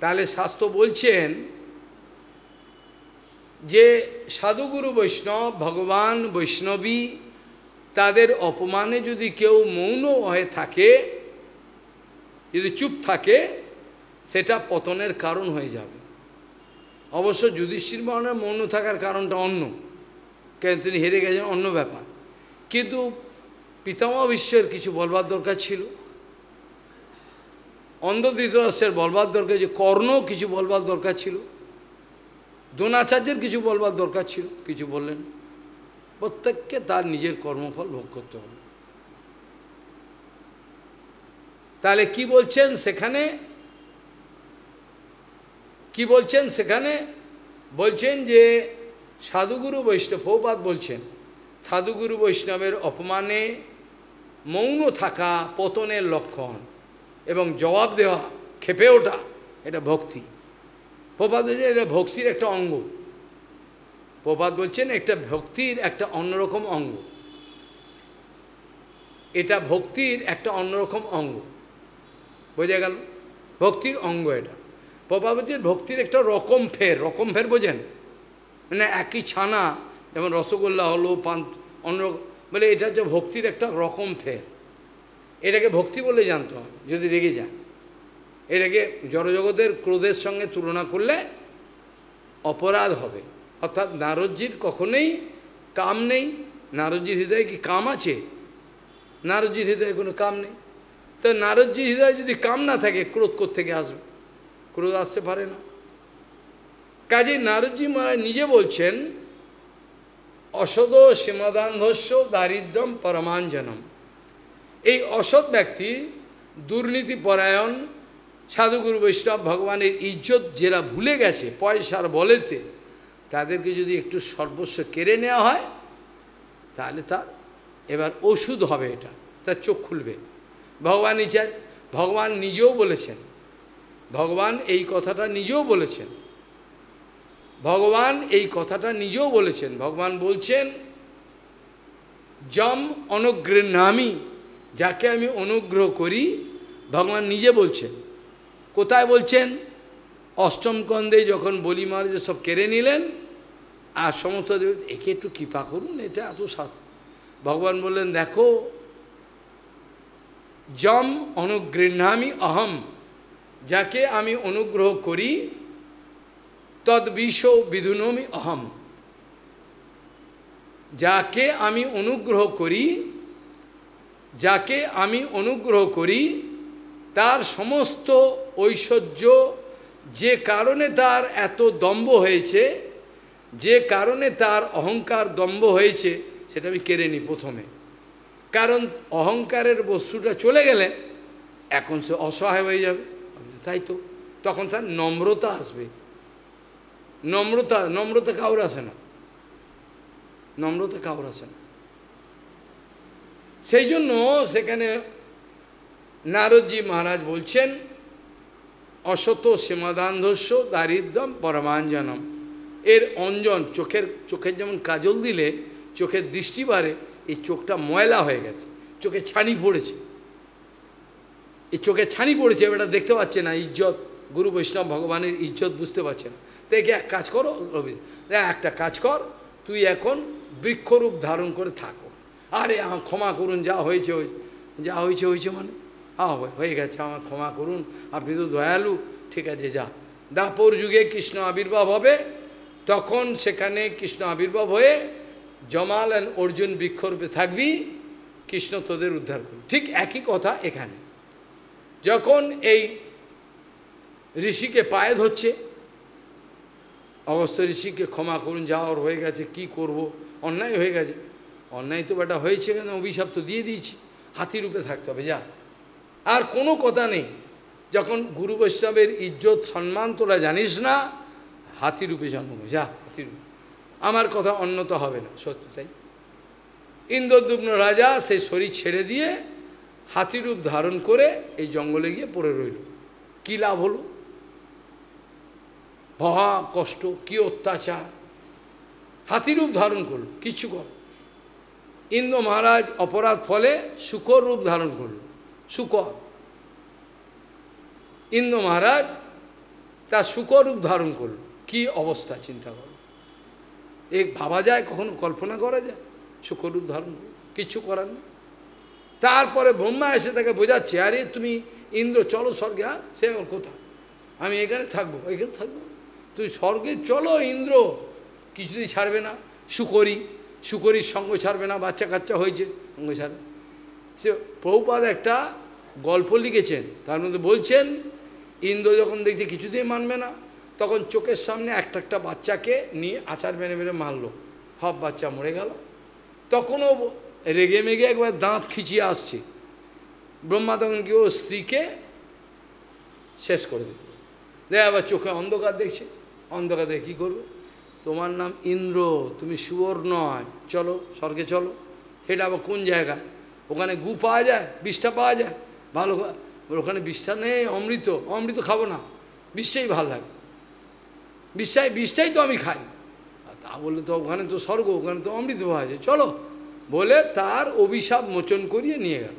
তাহলে শাস্ত্র বলছেন যে সাধুগুরু বৈষ্ণব, ভগবান বৈষ্ণবী, তাদের অপমানে যদি কেউ মৌন হয়ে থাকে, যদি চুপ থাকে, সেটা পতনের কারণ হয়ে যাবে। অবশ্য যুধিষ্ঠির মহারাজ মৌন থাকার কারণটা অন্য, কেন তিনি হেরে গেছেন, অন্য ব্যাপার, কিন্তু পিতামহ ভীষ্মের কিছু বলবার দরকার ছিল, অন্ধ ধৃতরাষ্ট্রের বলবার দরকার, যে কর্ণ কিছু বলবার দরকার ছিল, দ্রোণাচার্যের কিছু বলবার দরকার ছিল, কিছু বললেন। প্রত্যেককে তার নিজের কর্মফল ভোগ করতে হবে। তাহলে কি বলছেন সেখানে, কি বলছেন সেখানে বলছেন যে সাধুগুরু বৈষ্ণব, প্রভুপাদ বলছেন সাধুগুরু বৈষ্ণবের অপমানে মৌন থাকা পতনের লক্ষণ, এবং জবাব দেওয়া, খেপে ওঠা, এটা ভক্তি। প্রভুপাদ বলছেন এটা ভক্তির একটা অঙ্গ। প্রভুপাদ বলছেন একটা ভক্তির একটা অন্যরকম অঙ্গ, এটা ভক্তির একটা অন্যরকম অঙ্গ, বোঝা গেল, ভক্তির অঙ্গ এটা। প্রভুপাদ বলছেন ভক্তির একটা রকম ফের, রকম ফের বোঝেন, মানে একই ছানা, যেমন রসগোল্লা হলো পান, অন্য বলে এটা হচ্ছে ভক্তির একটা রকম ফের। এটাকে ভক্তি বলে জানতে হবে যদি রেগে যান। এটাকে জড়জগতের ক্রোধের সঙ্গে তুলনা করলে অপরাধ হবে। অর্থাৎ নারদজির কখনোই কাম নেই, নারদজির হৃদয়ে কি কাম আছে? নারদজির হৃদয়ে কোনো কাম নেই। তো নারদজির হৃদয়ে যদি কাম না থাকে, ক্রোধ কোত্থেকে আসবে? ক্রোধ আসতে পারে না। কাজে নারদজি মহারাজ নিজে বলছেন অসদ সীমাদান্ধস্য দারিদ্র্যম পরমাঞ্জনম। এই অসৎ ব্যক্তি, দুর্নীতি পরায়ণ সাধুগুরু বৈষ্ণব ভগবানের ইজ্জত যারা ভুলে গেছে পয়সার বলেতে, তাদেরকে যদি একটু সর্বস্ব কেড়ে নেওয়া হয়, তাহলে তার এবার ওষুধ হবে এটা, তার চোখ খুলবে। ভগবান নিজে, ভগবান নিজেও বলেছেন, ভগবান এই কথাটা নিজেও বলেছেন, ভগবান এই কথাটা নিজেও বলেছেন। ভগবান বলছেন যম অনুগৃহ্ণামি, যাকে আমি অনুগ্রহ করি, ভগবান নিজে বলছেন। কোথায় বলছেন? অষ্টম কন্দে যখন বলি মহারাজ সব কেড়ে নিলেন, আর সমস্ত দেব একে একটু কৃপা করুন, এটা এত শাস্তি। ভগবান বললেন দেখো যম অনুগৃহ্ণামি অহম, যাকে আমি অনুগ্রহ করি, তদ বিষ বিধুনমি অহম, যাকে আমি অনুগ্রহ করি, যাকে আমি অনুগ্রহ করি তার সমস্ত ঐশ্বর্য, যে কারণে তার এত দম্ভ হয়েছে, যে কারণে তার অহংকার দম্ভ হয়েছে, সেটা আমি কেড়ে নিই প্রথমে। কারণ অহংকারের বস্তুটা চলে গেলে এখন সে অসহায় হয়ে যাবে, তাই তো, তখন তার নম্রতা আসবে। নম্রতা, নম্রতা কাউর আসে না, নম্রতা কাউর আসে না। সেই জন্য সেখানে নারদজি মহারাজ বলছেন অসত সীমাদান্ধস্য দারিদ্র্যম পরমাঞ্জনম। এর অঞ্জন, চোখের, চোখের যেমন কাজল দিলে চোখের দৃষ্টি বাড়ে, এই চোখটা ময়লা হয়ে গেছে, চোখে ছানি পড়েছে, এই চোখে ছানি পড়েছে, এটা দেখতে পাচ্ছে না, ইজ্জত, গুরু বৈষ্ণব ভগবানের ইজ্জত বুঝতে পারছে না। দেখে এক কাজ করো রবি, একটা কাজ কর, তুই এখন বৃক্ষরূপ ধারণ করে থাকো। আরে ক্ষমা করুন, যা হয়েছে হয়েছে, যা হয়েছে হয়েছে, মানে আহ হয়ে গেছে, আমার ক্ষমা করুন, আপনি তো দয়ালু, ঠিক আছে যা। দাপর যুগে কৃষ্ণ আবির্ভাব হবে, তখন সেখানে কৃষ্ণ আবির্ভাব হয়ে জমাল অ্যান্ড অর্জুন বৃক্ষরূপে থাকবি, কৃষ্ণ তোদের উদ্ধার করুন। ঠিক একই কথা এখানে, যখন এই ঋষিকে পায়ে ধরছে, অবশ্য ঋষিকে ক্ষমা করুন, যা ওর হয়ে গেছে, কি করব, অন্যায় হয়ে গেছে, অন্যায় তো বেটা হয়েছে, কেন অভিশাপ তো দিয়ে দিয়েছি, হাতি রূপে থাকতে হবে, যা। আর কোনো কথা নেই, যখন গুরু বৈষ্ণবের ইজ্জত সম্মান তোরা জানিস না, হাতি রূপে জন্ম, যা হাতি রূপে, আমার কথা অন্যত হবে না, সত্যি তাই। ইন্দ্রদ্যুম্ন রাজা সেই শরীর ছেড়ে দিয়ে হাতিরূপ ধারণ করে এই জঙ্গলে গিয়ে পড়ে রইল, কী লাভ হলো? মহা কষ্ট, কি অত্যাচার, হাতিরূপ ধারণ করল, কিছু কর। ইন্দ্র মহারাজ অপরাধ ফলে শুকর রূপ ধারণ করল, শুকর। ইন্দ্র মহারাজ তার শুকর রূপ ধারণ করল, কি অবস্থা চিন্তা করল। এক ভাবা যায়, কখনো কল্পনা করা যায়? শুকর রূপ ধারণ করল, কিচ্ছু করার না। তারপরে ব্রহ্মা এসে তাকে বোঝাচ্ছে, আরে তুমি ইন্দ্র চলো স্বর্গে। আর সে কোথা, আমি এখানে থাকবো, এখানে থাকবো, তুই স্বর্গে চলো। ইন্দ্র কিছুতেই ছাড়বে না, শুকরি, শুকরির সঙ্গ ছাড়বে না, বাচ্চা কাচ্চা হয়েছে সঙ্গ ছাড়বে। সে প্রভুপাদ একটা গল্প লিখেছেন, তার মধ্যে বলছেন ইন্দ্র যখন দেখছে কিছুতেই মানবে না, তখন চোখের সামনে একটা একটা বাচ্চাকে নিয়ে আচার মেরে মেরে মারল, সব বাচ্চা মরে গেল। তখনও রেগে মেগে একবার দাঁত খিচিয়ে আসছে, ব্রহ্মা তখন কি ও স্ত্রীকে শেষ করে দিল। দেখ আবার চোখে অন্ধকার দেখছে, অন্ধকার দেখে কী করবে, তোমার নাম ইন্দ্র, তুমি শুয়োর নয়, চলো স্বর্গে চলো। সেটা আবার কোন জায়গা, ওখানে গু পাওয়া যায়, বিষটা পাওয়া যায়, ভালো, ওখানে বিষটা নেই, অমৃত, অমৃত খাবো না, বিষটাই ভালো লাগে, বিষটাই, বিষটাই তো আমি খাই। তা বললে তো ওখানে তো স্বর্গ, ওখানে তো অমৃত পাওয়া যায়, চলো বলে তার অভিশাপ মোচন করিয়ে নিয়ে গেল।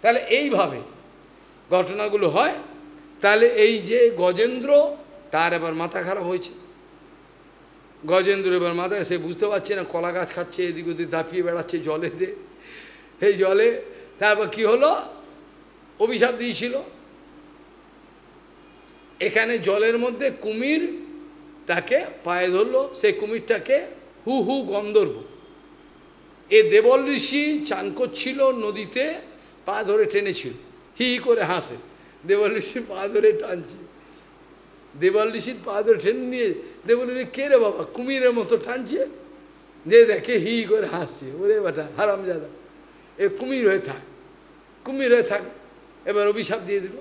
তাহলে এইভাবে ঘটনাগুলো হয়। তাহলে এই যে গজেন্দ্র, তার এবার মাথা খারাপ হয়েছে, গজেন্দ্র এবার মাথা, সে বুঝতে পারছে না, কলা গাছ খাচ্ছে, এদিক ওদিক দাপিয়ে বেড়াচ্ছে জলেতে, এই জলে। তারপর কি হলো, অভিশাপ দিয়েছিল, এখানে জলের মধ্যে কুমির তাকে পায়ে ধরলো, সেই কুমিরটাকে হু হু গন্ধর্ব, এ দেবল ঋষি চান করছিল নদীতে, পা ধরে টেনেছিল, হি হি করে হাসে, দেবল ঋষির পা ধরে টানছে, দেবল ঋষির পা ধরে টেনে নিয়ে, দেবল ঋষি কে রে বাবা, কুমিরের মতো টানছে, যে দেখে হি হি করে হাসছে, ওরে বাটা হারামজাদা, এ কুমির হয়ে থাক, কুমির হয়ে থাক। এবার অভিশাপ দিয়ে দিল,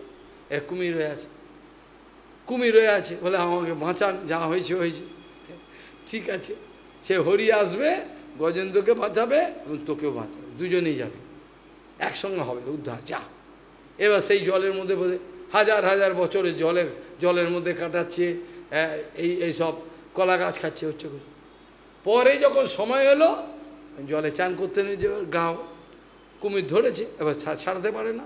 এ কুমির হয়ে আছে, কুমির হয়ে আছে, বলে আমাকে বাঁচান, যা হয়েছে হয়েছে, ঠিক আছে, সে হরি আসবে, গজেন্দ্রকে বাঁচাবে এবং তোকেও বাঁচাবে, দুজনেই যাবে, একসঙ্গে হবে উদ্ধার, যা। এবার সেই জলের মধ্যে বোধ হাজার হাজার বছরে জলে জলের মধ্যে কাটাচ্ছে, এই এই সব কলা গাছ খাচ্ছে, হচ্ছে। পরে যখন সময় এলো, জলে চান করতে নেই, গাও কুমির ধরেছে, এবার ছাড়াতে পারে না,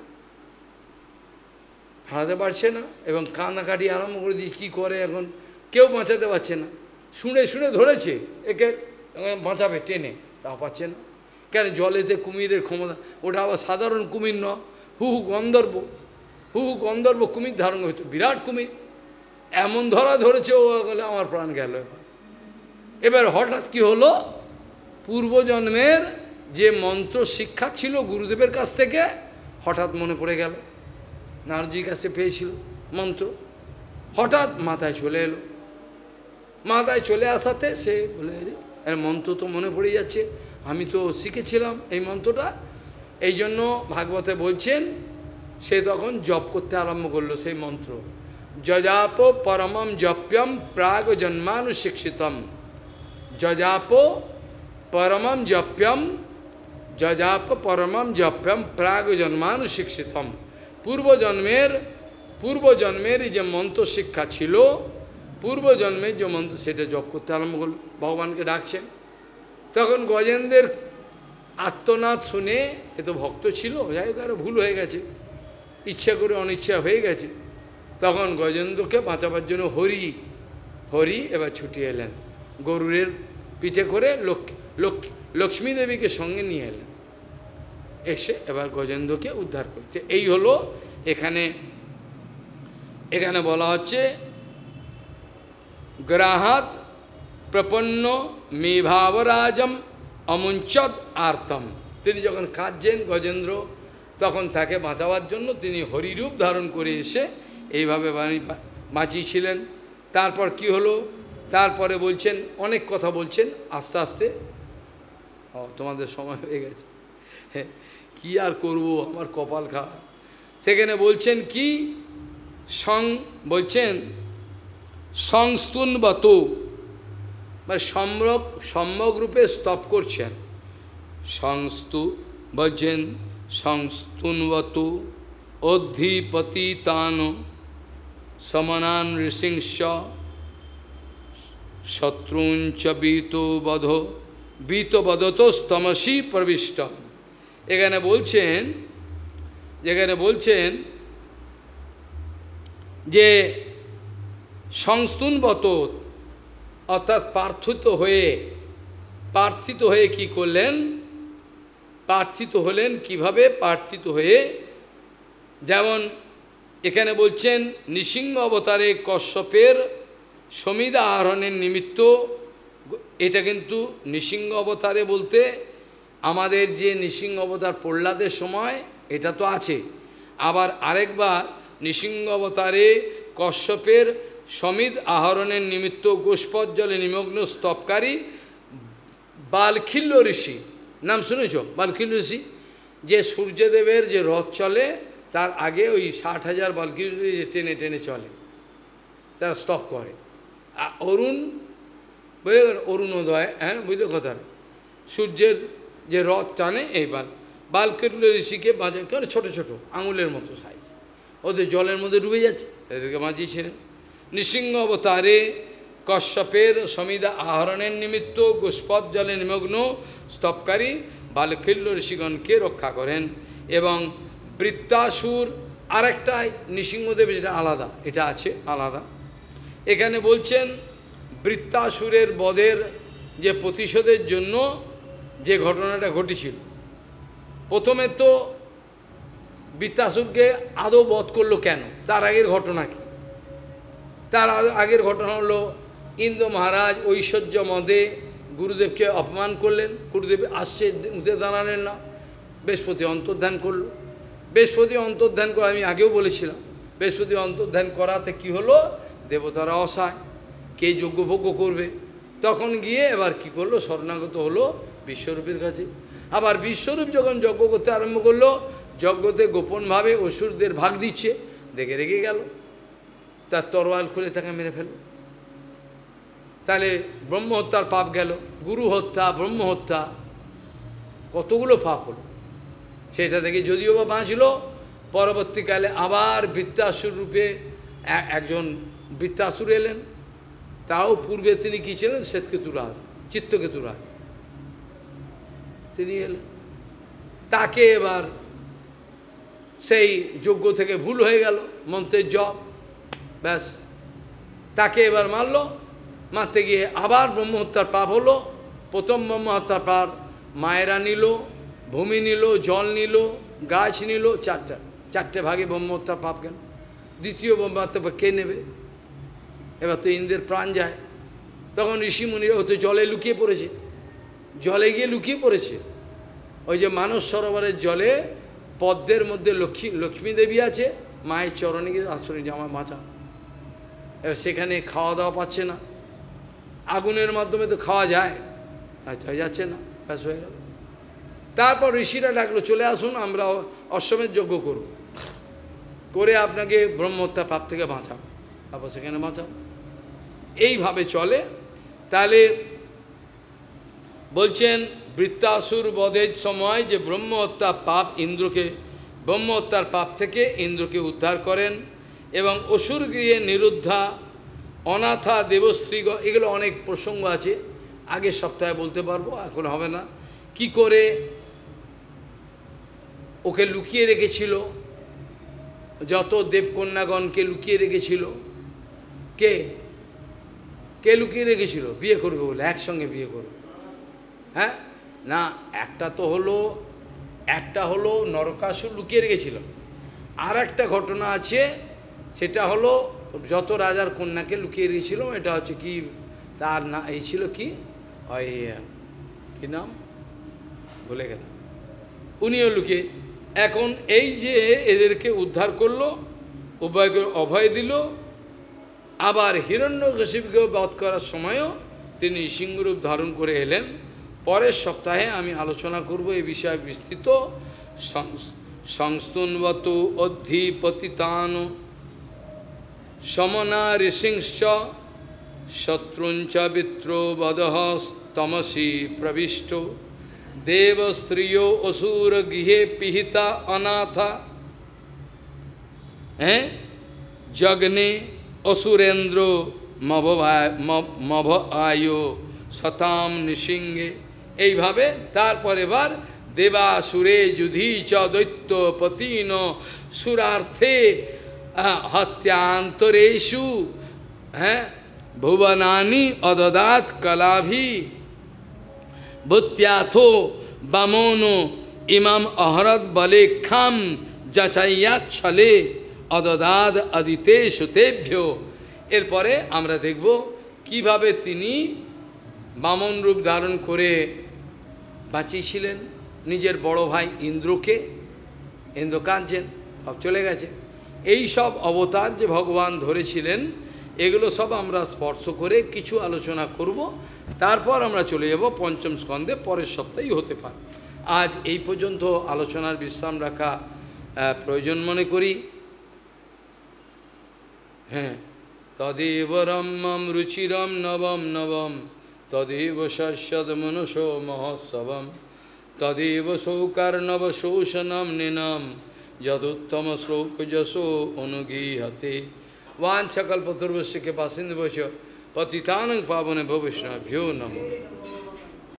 হারাতে পারছে না, এবং কান্নাকাটি আরম্ভ করে দিয়ে কী করে, এখন কেউ বাঁচাতে পারছে না, শুনে শুনে ধরেছে, একে বাঁচাবে টেনে, তা পাচ্ছে না, কেন জলেতে কুমিরের ক্ষমতা, ওটা আবার সাধারণ কুমির ন, হু হু গন্ধর্ব, হু হু গন্ধর্ব কুমির ধারণ হয়েছে, বিরাট কুমির, এমন ধরা ধরেছে, ও গেলে আমার প্রাণ গেল। এবার এবার হঠাৎ কী হলো, পূর্বজন্মের যে মন্ত্র শিক্ষা ছিল গুরুদেবের কাছ থেকে হঠাৎ মনে পড়ে গেল, নারদজির কাছে পেয়েছিল মন্ত্র, হঠাৎ মাথায় চলে এলো, মাথায় চলে আসাতে সে বলে এর মন্ত্র তো মনে পড়ে যাচ্ছে, আমি তো শিখেছিলাম এই মন্ত্রটা, এই জন্য ভাগবতে বলছেন। সে তখন জপ করতে আরম্ভ করলো সেই মন্ত্র, যজাপ পরমম জপ্যম প্রাগ জন্মানু শিক্ষিতম, যজাপ পরমম জপ্যম, যজাপ পরমম জপ্যম প্রাগ জন্মানু শিক্ষিতম, পূর্বজন্মের পূর্বজন্মের যে মন্ত্র শিক্ষা ছিল, পূর্বজন্মের যে মন্ত্র সেটা জপ করতে আরম্ভ করল, ভগবানকে ডাকছেন। তখন গজেন্দ্রের আত্মনাদ শুনে, এ তো ভক্ত ছিল, যাই হোক আরও ভুল হয়ে গেছে, ইচ্ছা করে অনিচ্ছা হয়ে গেছে, তখন গজেন্দ্রকে বাঁচাবার জন্য হরি হরি এবার ছুটি এলেন, গরুরের পিঠে করে লক্ষ্মী লক্ষ্মী দেবীকে সঙ্গে নিয়ে এলেন, এসে এবার গজেন্দ্রকে উদ্ধার করছে। এই হলো এখানে এখানে বলা হচ্ছে, গ্রাহাত প্রপন্ন মেভাবরাজম অমুঞ্চদ আর্তম, তিনি যখন কাঁদছেন গজেন্দ্র, তখন তাকে বাঁচাবার জন্য তিনি হরিরূপ ধারণ করে এসে এইভাবে বাঁচিয়েছিলেন। তারপর কি হলো, তারপরে বলছেন, অনেক কথা বলছেন আস্তে আস্তে, ও তোমাদের সময় হয়ে গেছে, কি আর করব, আমার কপাল খারাপ। সেখানে বলছেন কি, সং বলছেন সংস্তুনবত, মানে সম্যক সম্যকরূপে স্তব করছেন, সংস্তু বলছেন সংস্তুনবত অধিপতি তান সমনান ঋষিংস শত্রুঞ্চ বীতো বধ বীত বদতস্তমসি প্রবিষ্টম। এখানে বলছেন, যেখানে বলছেন যে সংস্তুনবত অর্থাৎ প্রার্থিত হয়ে, প্রার্থিত হয়ে কি করলেন, প্রার্থিত হলেন কিভাবে, প্রার্থিত হয়ে যেমন এখানে বলছেন নৃসিংহ অবতারে কশ্যপের সমিধা আহরণের নিমিত্ত, এটা কিন্তু নৃসিংহ অবতারে বলতে আমাদের যে নৃসিংহ অবতার প্রহ্লাদের সময় এটা তো আছে, আবার আরেকবার নৃসিংহ অবতারে কশ্যপের সমিধ আহরণের নিমিত্ত গোষ্পদ জলে নিমগ্ন স্তবকারী বালখিল্য ঋষি, নাম শুনেছ বালখিল্য ঋষি, যে সূর্যদেবের যে রথ চলে তার আগে ওই ষাট হাজার বালখিল্য ঋষি টেনে টেনে চলে, তারা স্তব করে। আর অরুণ বুঝলে, অরুণোদয়, হ্যাঁ বুঝলে কথা, সূর্যের যে রথ টানে এইবার বালখিল্য ঋষিকে বাঁচে, কেন ছোটো ছোটো আঙুলের মতো সাইজ, ওদের জলের মধ্যে ডুবে যাচ্ছে, এদেরকে বাঁচিয়েছিলেন। নৃসিংহ অবতারে কশ্যপের সমিধা আহরণের নিমিত্ত গোষ্পদ জলে নিমগ্ন স্তবকারী বালখিল্য ঋষিগণকে রক্ষা করেন। এবং বৃত্তাসুর আরেকটাই নৃসিংহদেব, যেটা আলাদা, এটা আছে আলাদা। এখানে বলছেন বৃত্তাসুরের বদের যে প্রতিশোধের জন্য যে ঘটনাটা ঘটেছিল, প্রথমে তো বৃত্তাসুরকে আদৌ বধ করলো কেন, তার আগের ঘটনা কি? তার আগের ঘটনা হলো ইন্দ্র মহারাজ ঐশ্বর্য মদে গুরুদেবকে অপমান করলেন, গুরুদেব আসছে উঠে দাঁড়ালেন না, বৃহস্পতি অন্তর্ধান করল। বৃহস্পতি অন্তর্ধান করা আমি আগেও বলেছিলাম, বৃহস্পতি অন্তর্ধান করাতে কি হলো, দেবতারা অসহায়, কে যজ্ঞভোগ্য করবে, তখন গিয়ে এবার কি করলো, শরণাগত হলো বিশ্বরূপের কাছে। আবার বিশ্বরূপ যখন যজ্ঞ করতে আরম্ভ করলো, যজ্ঞতে গোপনভাবে অসুরদের ভাগ দিচ্ছে, দেখে রেগে গেল, তার তরোয়াল খুলে তাকে মেরে ফেলল। তাহলে ব্রহ্ম হত্যার পাপ গেল, গুরু হত্যা, ব্রহ্ম হত্যা, কতগুলো পাপ হল। সেটা থেকে যদিও বা বাঁচল, পরবর্তীকালে আবার বৃত্তাসুর রূপে একজন বৃত্তাসুর এলেন, তাও পূর্বে তিনি কী ছিলেন, শ্বেতকেতুরা, চিত্তকেতুরা তিনি এলেন, তাকে এবার সেই যজ্ঞ থেকে ভুল হয়ে গেল মন্ত্রের জপ, ব্যাস তাকে এবার মারল, মারতে গিয়ে আবার ব্রহ্মহত্যার পাপ হলো। প্রথম ব্রহ্মহত্যার পাপ মায়েরা নিল, ভূমি নিল, জল নিল, গাছ নিল, চারটা চারটে ভাগে ব্রহ্মহত্যার পাপ গেল। দ্বিতীয় ব্রহ্মহত্যার পাপ কে নেবে, এবার তো ইন্দ্রের প্রাণ যায়, তখন ঋষি মুনিরা হয়তো জলে লুকিয়ে পড়েছে, জলে গিয়ে লুকিয়ে পড়েছে, ওই যে মানস সরোবরের জলে পদ্মের মধ্যে লক্ষ্মী লক্ষ্মী দেবী আছে, মায়ের চরণে গিয়ে আশ্রয় জামা বাঁচা, এবার সেখানে খাওয়া দাওয়া পাচ্ছে না, আগুনের মাধ্যমে তো খাওয়া যায়, হয়ে যাচ্ছে না, ব্যাস হয়ে গেল। তারপর ঋষিরা ডাকলো, চলে আসুন আমরা অশ্বমেধ যজ্ঞ করব, করে আপনাকে ব্রহ্মহত্যা পাপ থেকে বাঁচাব, তারপর সেখানে বাঁচাব, এইভাবে চলে। তাহলে বলছেন বৃত্তাসুর বধের সময় যে ব্রহ্মহত্যা পাপ, ইন্দ্রকে ব্রহ্মহত্যার পাপ থেকে ইন্দ্রকে উদ্ধার করেন। এবং অসুর গৃহে নিরুদ্ধা অনাথা দেবস্ত্রীগ, এগুলো অনেক প্রসঙ্গ আছে, আগের সপ্তাহে বলতে পারবো, এখন হবে না। কি করে ওকে লুকিয়ে রেখেছিল, যত দেবকন্যাগণকে লুকিয়ে রেখেছিল, কে কে লুকিয়ে রেখেছিল, বিয়ে করবে বলে, একসঙ্গে বিয়ে করবে, হ্যাঁ না, একটা তো হলো, একটা হলো নরকাসুর লুকিয়ে রেখেছিল, আর একটা ঘটনা আছে, সেটা হলো যত রাজার কন্যাকে লুকিয়ে রেখেছিল, এটা হচ্ছে কি তার না, এই ছিল কি ওই কী নাম বলে গেল, উনিও লুকিয়ে। এখন এই যে এদেরকে উদ্ধার করলো, উভয়কে অভয় দিল। আবার হিরণ্যকশিপুকে বধ করার সময়ও তিনি সিংহরূপ ধারণ করে এলেন। পরের সপ্তাহে আমি আলোচনা করব এই বিষয়ে বিস্তৃত। সংস্তুনবত অধিপতিতান সমনা ঋষিংশ্চ শত্রুঞ্চ বিত্রো বদহ তমসি প্রবিষ্ট দেবস্ত্রিয় অসুর গৃহে পিহিতা অনাথা জগ্নে অসুরেন্দ্র মভ আয়ো সতাম নিসিংহে, এইভাবে তারপর এবার দেবাসুরে যুধি চ দৈত্য পতিন সুরার্থে হত্যান্তরেষু হ্যাঁ ভুবনানি অদদাত কলাভি ভূত্যাথো বামনো ইমাম অহরত বলে খাম যাচাইয়া ছলে অদদাদ আদিতে সুতেভ্য। এরপরে আমরা দেখব কিভাবে তিনি বামন রূপ ধারণ করে বাঁচিয়েছিলেন নিজের বড় ভাই ইন্দ্রকে। ইন্দ্র কাঁদছেন, সব চলে গেছে। এই সব অবতার যে ভগবান ধরেছিলেন এগুলো সব আমরা স্পর্শ করে কিছু আলোচনা করব। তারপর আমরা চলে যাব পঞ্চম স্কন্ধে, পরের সপ্তাহেই হতে পারে। আজ এই পর্যন্ত আলোচনার বিশ্রাম রাখা প্রয়োজন মনে করি। হ্যাঁ, তদেব রম্যম রুচিরম নবম নবম তদেব শশ্বদ মনসো মহোৎসবম তদেব সৌকার্ণব শোষণম নিনম যদুত্তম শ্লোক যশো অনুগীহতে वांछा कल्पतरुभ्यश्च कृपासिन्धुभ्यो पतितानां पावनेभ्यो वैष्णवेभ्यो नमः।